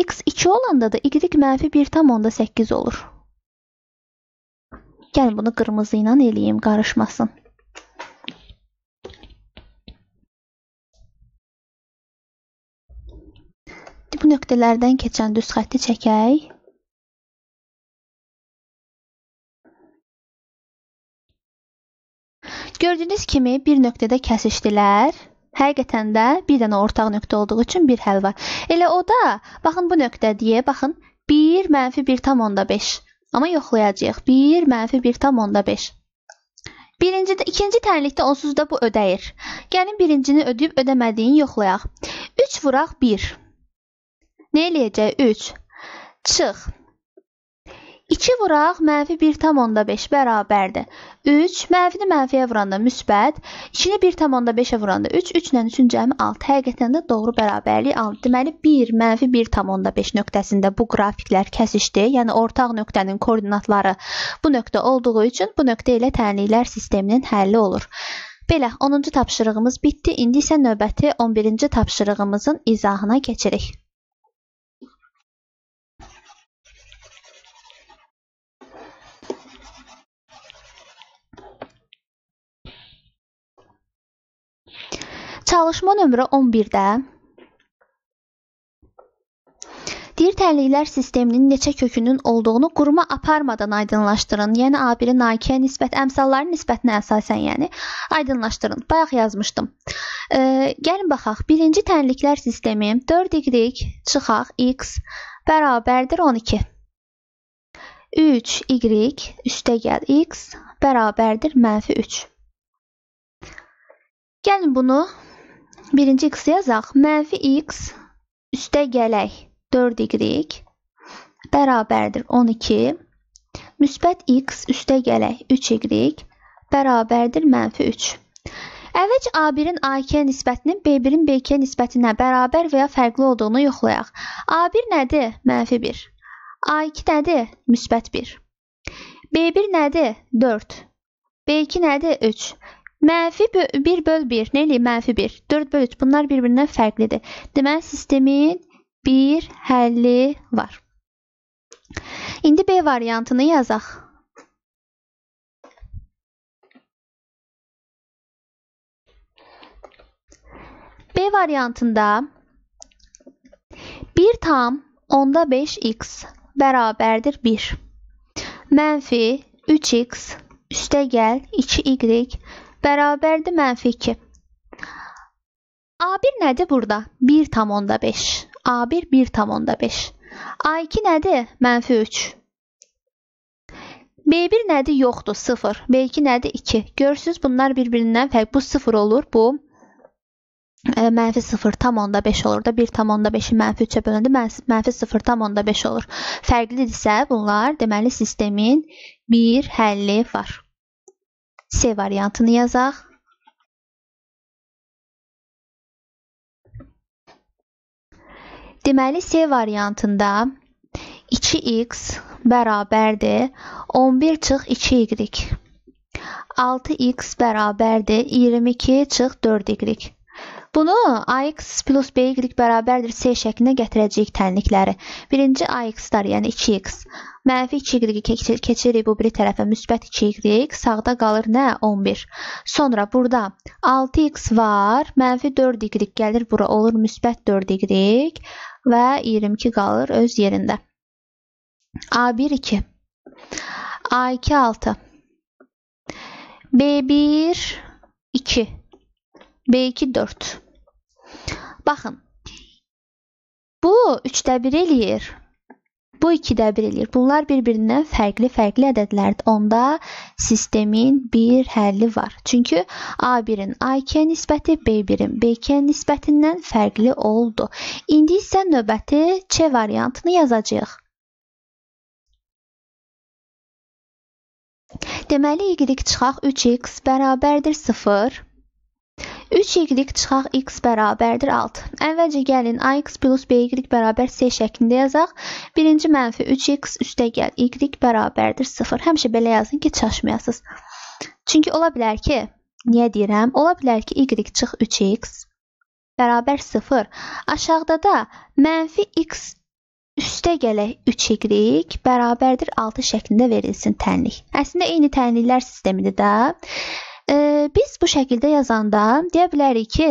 X iki olanda da Y mənfi bir tam onda səkkiz olur. Gəlin bunu qırmızı ilə eləyim, qarışmasın. Bu nöqtələrdən keçən düz xətti çəkək. Gördüyünüz kimi bir nöqtədə kəsişdilər. Həqiqətən də bir dənə ortaq nöqtə olduğu üçün bir həll var. Elə o da, baxın bu nöqtə deyə, baxın, bir mənfi bir tam onda beş. Amma yoxlayacağıq, bir mənfi bir tam onda beş. İkinci tənlikdə onsuz da bu ödəyir. Gəlin birincini ödəyib ödəmədiyini yoxlayaq. üç vuraq bir. Nə eləyəcək? üç. Çıx. iki vuraq, mənfi bir tam onda beş bərabərdir. üç, mənfini mənfiyə vuranda müsbət, ikini bir tam onda beşə vuranda üç, üç ilə üçün cəmi altı. Həqiqətən də doğru bərabərlik altı. Deməli, bir mənfi bir tam onda beş nöqtəsində bu qrafiklər kəsişdi. Yəni, ortaq nöqtənin koordinatları bu nöqtə olduğu üçün bu nöqtə ilə tənliklər sisteminin həlli olur. Belə, onuncu tapşırığımız bitdi. İndi isə növbəti on birinci tapşırığımızın izahına keçirik. Çalışma nömrə on birdə deyir tənliklər sisteminin neçə kökünün olduğunu quruma aparmadan aydınlaşdırın. Yəni A birin A ikiyə nisbət, əmsalların nisbətinə əsasən, yəni aydınlaşdırın. Bayaq yazmışdım. Gəlin baxaq. Birinci tənliklər sistemi dörd y çıxaq x bərabərdir on iki. üç y üstə gəl x bərabərdir mənfi üç. Gəlin bunu birinci x yazaq. Mənfi x üstə gələk dörd y bərabərdir on iki. Müsbət x üstə gələk üç y bərabərdir mənfi üç. Əvvəlcə A birin A ikiyə nisbətinin B birin B ikiyə nisbətinə bərabər və ya fərqli olduğunu yoxlayaq. A bir nədir? Mənfi bir. A iki nədir? Müsbət bir. B bir nədir? dörd. B iki nədir? üç. Mənfi bir böl bir, nə eləyir? Mənfi bir, dörd böl üç, bunlar bir-birindən fərqlidir. Deməli, sistemin bir həlli var. İndi B variantını yazaq. B variantında bir tam onda beş x bərabərdir bir. Mənfi üç x üstə gəl iki y bərabərdir mənfi iki. A bir nədir burada? bir tam onda beş. A bir bir tam onda beş. A iki nədir? Mənfi üç. B bir nədir? Yoxdur, sıfır. B iki nədir? iki. Görürsünüz, bunlar bir-birindən fərq. Bu sıfır olur, bu mənfi sıfır tam onda beş olur da. bir tam onda beşi mənfi üçə bölündü, mənfi sıfır tam onda beş olur. Fərqlidirsə bunlar, deməli sistemin bir həlli var. C variantını yazaq. Deməli, C variantında iki x bərabərdir on bir çıx iki y. altı x bərabərdir iyirmi iki çıx dörd y. Bunu ax plus by bərabərdir C şəklində gətirəcəyik tənlikləri. Birinci ax-lar, yəni iki x. Mənfi iki y keçirik bu biri tərəfə, müsbət iki y. Sağda qalır nə? on bir. Sonra burada altı x var, mənfi dörd y gəlir bura, olur müsbət dörd y və iyirmi iki qalır öz yerində. A bir, iki. A iki, altı. B bir iki, B iki dörd. Baxın, bu üçdə bir eləyir, bu ikidə bir eləyir. Bunlar bir-birindən fərqli-fərqli ədədlərdir. Onda sistemin bir həlli var. Çünki A birin A ikiyə nisbəti B birin B ikiyə nisbətindən fərqli oldu. İndi isə növbəti C variantını yazacağıq. Deməli, y çıxaq üç x bərabərdir sıfır. üç y çıxaq x bərabərdir altı. Əvvəlcə gəlin ax plus by bərabər c şəklində yazaq. Birinci mənfi üç x üstə gəl y bərabərdir sıfır. Həmişə belə yazın ki, çaşmayasınız. Çünki ola bilər ki, niyə deyirəm? Ola bilər ki, y çıx üç x bərabər sıfır. Aşağıda da mənfi x üstə gələk üç y bərabərdir altı şəklində verilsin tənlik. Əslində, eyni tənliklər sistemidir də. E, biz bu şəkildə yazanda deyə bilərik ki,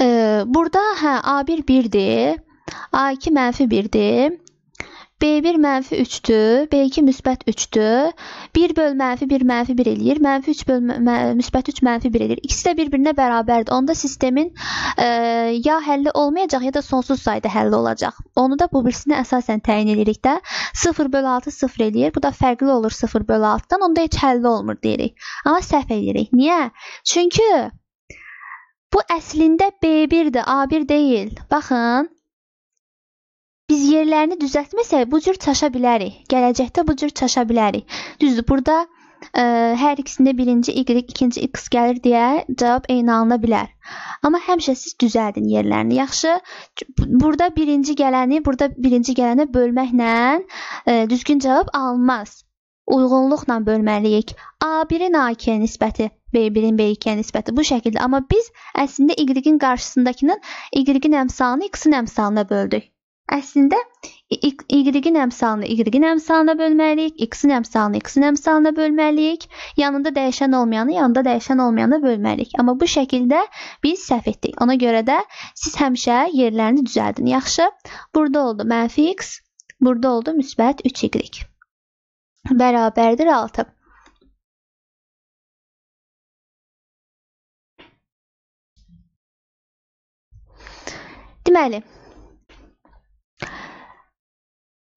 e, burada hə, A bir birdir, A iki mənfi birdir, B bir mənfi üçdür, B iki müsbət üçdür, bir böl mənfi bir mənfi bir eləyir, mənfi üç böl müsbət üç mənfi bir eləyir. İkisi də bir-birinə bərabərdir. Onda sistemin e, ya həlli olmayacaq, ya da sonsuz sayda həlli olacaq. Onu da bu birisinə əsasən təyin edirik də. sıfır böl altı sıfır eləyir. Bu da fərqli olur sıfır böl altıdan. Onda heç həlli olmur deyirik. Amma səhv eləyirik. Niyə? Çünki bu əslində B birdir, A bir deyil. Baxın. Biz yerlərini düzəltməsək, bu cür çaşa bilərik. Gələcəkdə bu cür çaşa bilərik. Düzdür, burada e, hər ikisində birinci y, ikinci x gəlir deyə cavab eyni alına bilər. Amma həmişə siz düzəldin yerlərini. Yaxşı, burada birinci gələni, burada birinci gələni bölməklə e, düzgün cavab alınmaz. Uyğunluqla bölməliyik. A birin A ikiyə nisbəti, B birin B ikiyə nisbəti bu şəkildə. Amma biz əslində y-in qarşısındakının y-in əmsalını x-in əmsalına böldük. Əslində, y-in əmsalını y-in əmsalına bölməliyik, x-in əmsalını x-in əmsalına bölməliyik, yanında dəyişən olmayanı yanında dəyişən olmayanı bölməliyik. Amma bu şəkildə biz səhv etdik. Ona görə də siz həmişə yerlərini düzəldin. Yaxşı, burada oldu mənfi x, burada oldu müsbət üç y. Bərabərdir altı. Deməli,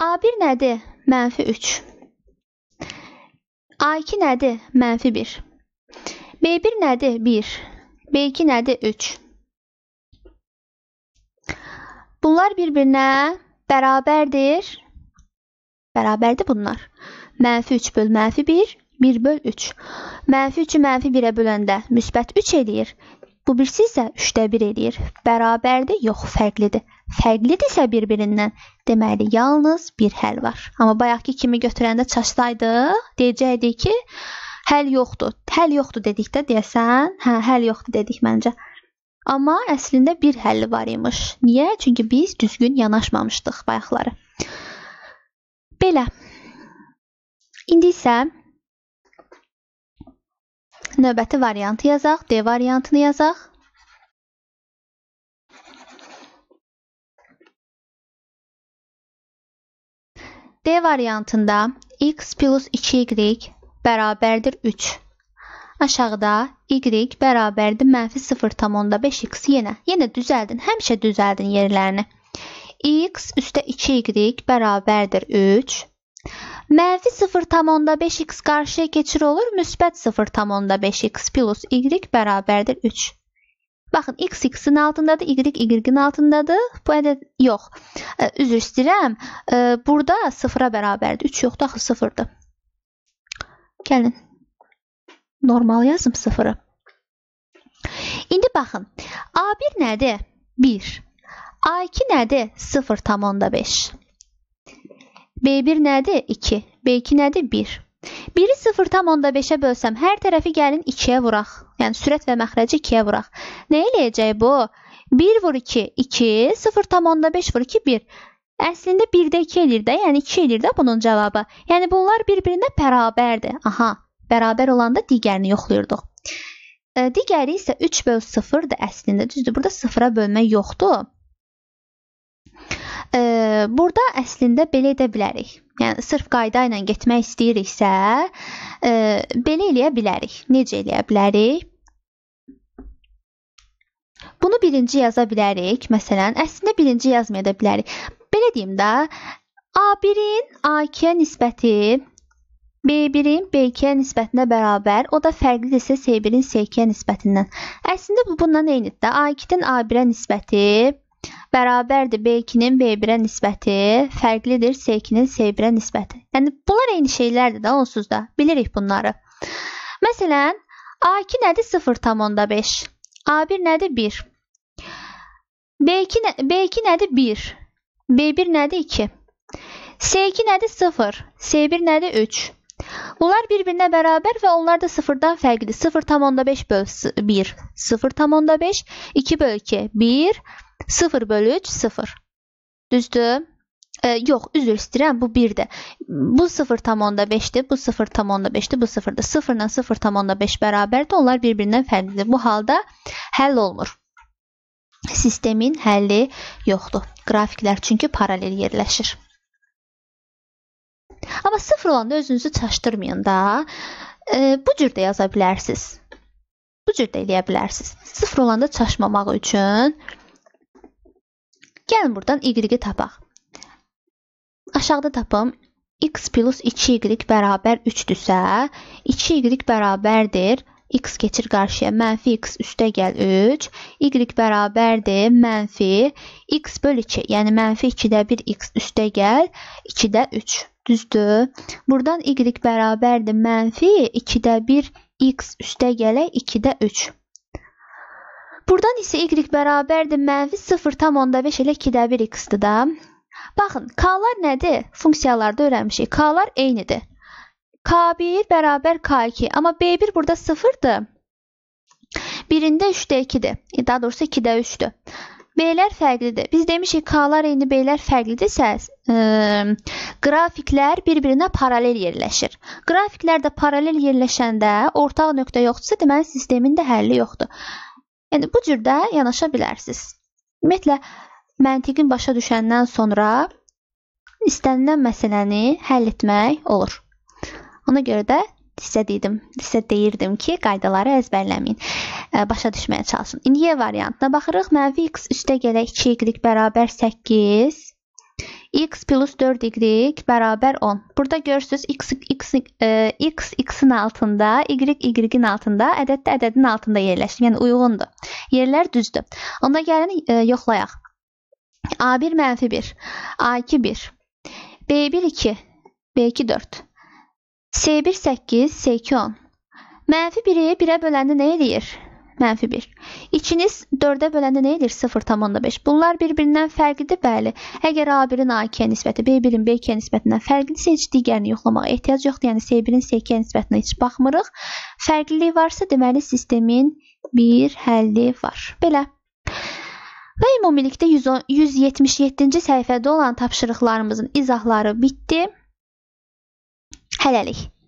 A bir nədir? Mənfi üç. A iki nədir? Mənfi bir. B bir nədir? bir. B iki nədir? üç. Bunlar bir-birinə bərabərdir. Bərabərdir bunlar. Mənfi üç böl mənfi bir, bir böl üç. Mənfi üçü mənfi birə böləndə müsbət üç eləyir. Bu birisi isə üçdə bir eləyir. Bərabərdir, yox, fərqlidir. Fərqlidirsə bir-birindən, deməli, yalnız bir həll var. Amma bayaqki kimi götürəndə çaşsaydıq, deyəcəkdik ki, həll yoxdur. Həll yoxdur dedikdə deyəsən, hə, həll yoxdur dedik məncə. Amma əslində bir həlli var imiş. Niyə? Çünki biz düzgün yanaşmamışdıq bayaqları. Belə. İndi isə növbəti variantı yazaq, D variantını yazaq. D variantında x plus iki y bərabərdir üç. Aşağıda y bərabərdir mənfi sıfır tam onda beş x yenə. Yenə düzəldin, həmişə düzəldin yerlərini. X üstə iki y bərabərdir üç. Mənfi sıfır tam onda beş x qarşıya keçir olur, müsbət sıfır tam onda beş x plus y bərabərdir üç. Baxın, x x-in altındadır, y y-in altındadır. Bu ədəd yox. Üzr istəyirəm, burada sıfıra bərabərdir. üç yoxdur, axı sıfırdır. Gəlin, normal yazım sıfırı. İndi baxın, A bir nədir? bir. A iki nədir? sıfır tam onda beş. B bir nədir? iki. B iki nədir? bir. biri sıfır tam onda beşə bölsəm, hər tərəfi gəlin ikiyə vuraq. Yəni, sürət və məxrəci ikiyə vuraq. Nə eləyəcək bu? bir vur iki, iki. sıfır tam onda beş vur iki, bir. Əslində birdə iki eləyir də, yəni iki eləyir də bunun cavabı. Yəni, bunlar bir-birinə bərabərdir. Aha, bərabər olanda digərini yoxlayırduq. E, digəri isə üç böl sıfırdır əslində. Düzdür, burada sıfıra bölmə yoxdur. Burada əslində belə edə bilərik. Yəni, sırf qayda ilə getmək istəyiriksə, belə eləyə bilərik. Necə eləyə bilərik? Bunu birinci yaza bilərik. Məsələn, əslində birinci yazmaya da bilərik. Belə deyim də, A birin A ikiyə nisbəti B birin B ikiyə nisbətinə bərabər, o da fərqlidirsə C birin C ikiyə nisbətindən. Əslində, bu bundan eynidir də. A ikidən A birə nisbəti bərabərdir B ikinin B birə nisbəti, fərqlidir C ikinin C birə nisbəti. Yəni, bunlar eyni şeylərdir də, onsuz da. Bilirik bunları. Məsələn, A iki nədir? sıfır tam onda beş. A bir nədir? bir. B iki nədir? bir. B bir nədir? iki. C iki nədir? sıfır. C bir nədir? üç. Bunlar bir-birinə bərabər və onlar da sıfırdan fərqlidir. sıfır tam onda beş böl bir, sıfır tam onda beş, iki böl iki, bir, sıfır böl üç, sıfır. Düzdür? Yox, üzr istəyirəm, bu birdir. Bu sıfır tam onda beşdir, bu sıfır tam onda beşdir, bu sıfırdır. sıfırla sıfır tam onda beş bərabərdir, onlar bir-birindən fərqlidir. Bu halda həll olmur. Sistemin həlli yoxdur. Qrafiklər çünki paralel yerləşir. Amma sıfır olanda özünüzü çaşdırmayın da, bu cür də yaza bilərsiniz. Bu cür də eləyə bilərsiniz. Sıfır olanda çaşmamaq üçün gəlin buradan y-i tapaq. Aşağıda tapım, x plus iki y bərabər üçdürsə, iki y bərabərdir, x keçir qarşıya, mənfi x üstə gəl üç, y bərabərdir, mənfi x böl iki, yəni mənfi ikidə bir x üstə gəl ikidə üç. Düzdür. Buradan y bərabərdir. Mənfi ikidə bir x üstə gələk ikidə üç. Buradan isə y bərabərdir. Mənfi sıfır tam onda beş elə ikidə bir x-dir da. Baxın, k-lar nədir? Funksiyalarda öyrənmişik. K-lar eynidir. k bir bərabər k iki. Amma b bir burada sıfırdır. birində üçdə ikidir. Daha doğrusu ikidə üçdür. B-lər fərqlidir. Biz demişik, k-lar eyni, B-lər fərqlidirsə, qrafiklər bir-birinə paralel yerləşir. Qrafiklər də paralel yerləşəndə ortaq nöqtə yoxdursa, deməli, sistemin də həlli yoxdur. Yəni, bu cürdə yanaşa bilərsiniz. Ümumiyyətlə, məntiqin başa düşəndən sonra istənilən məsələni həll etmək olur. Ona görə də sizə deyirdim ki, qaydaları əzbərləməyin, başa düşməyə çalışın. İndi Y variantına baxırıq. Mənfi x üstə gələk iki y bərabər səkkiz, x plus dörd y bərabər on. Burada görürsünüz, x x-in altında, y y-in altında, ədəd də ədədin altında yerləşir, yəni uyğundur. Yerlər düzdür. Onda gəlin, yoxlayaq. A bir mənfi bir, A iki bir, B bir iki, B iki dörd. C bir səkkiz, C iki on. Mənfi biri birə böləndə nə eləyir? Mənfi bir. İkiniz dördə böləndə nə eləyir? sıfır tam onda beş. Bunlar bir-birindən fərqlidir, bəli. Əgər A birin A ikiyə nisbəti, B birin B ikiyə nisbətindən fərqlidirsə, heç digərini yoxlamağa ehtiyac yoxdur. Yəni, C birin C ikiyə nisbətinə heç baxmırıq. Fərqlilik varsa, deməli, sistemin bir həlli var. Belə. Və ümumilikdə yüz yetmiş yeddinci səhifədə olan tapşırıqlarımızın izahları bitdi. Hələlik.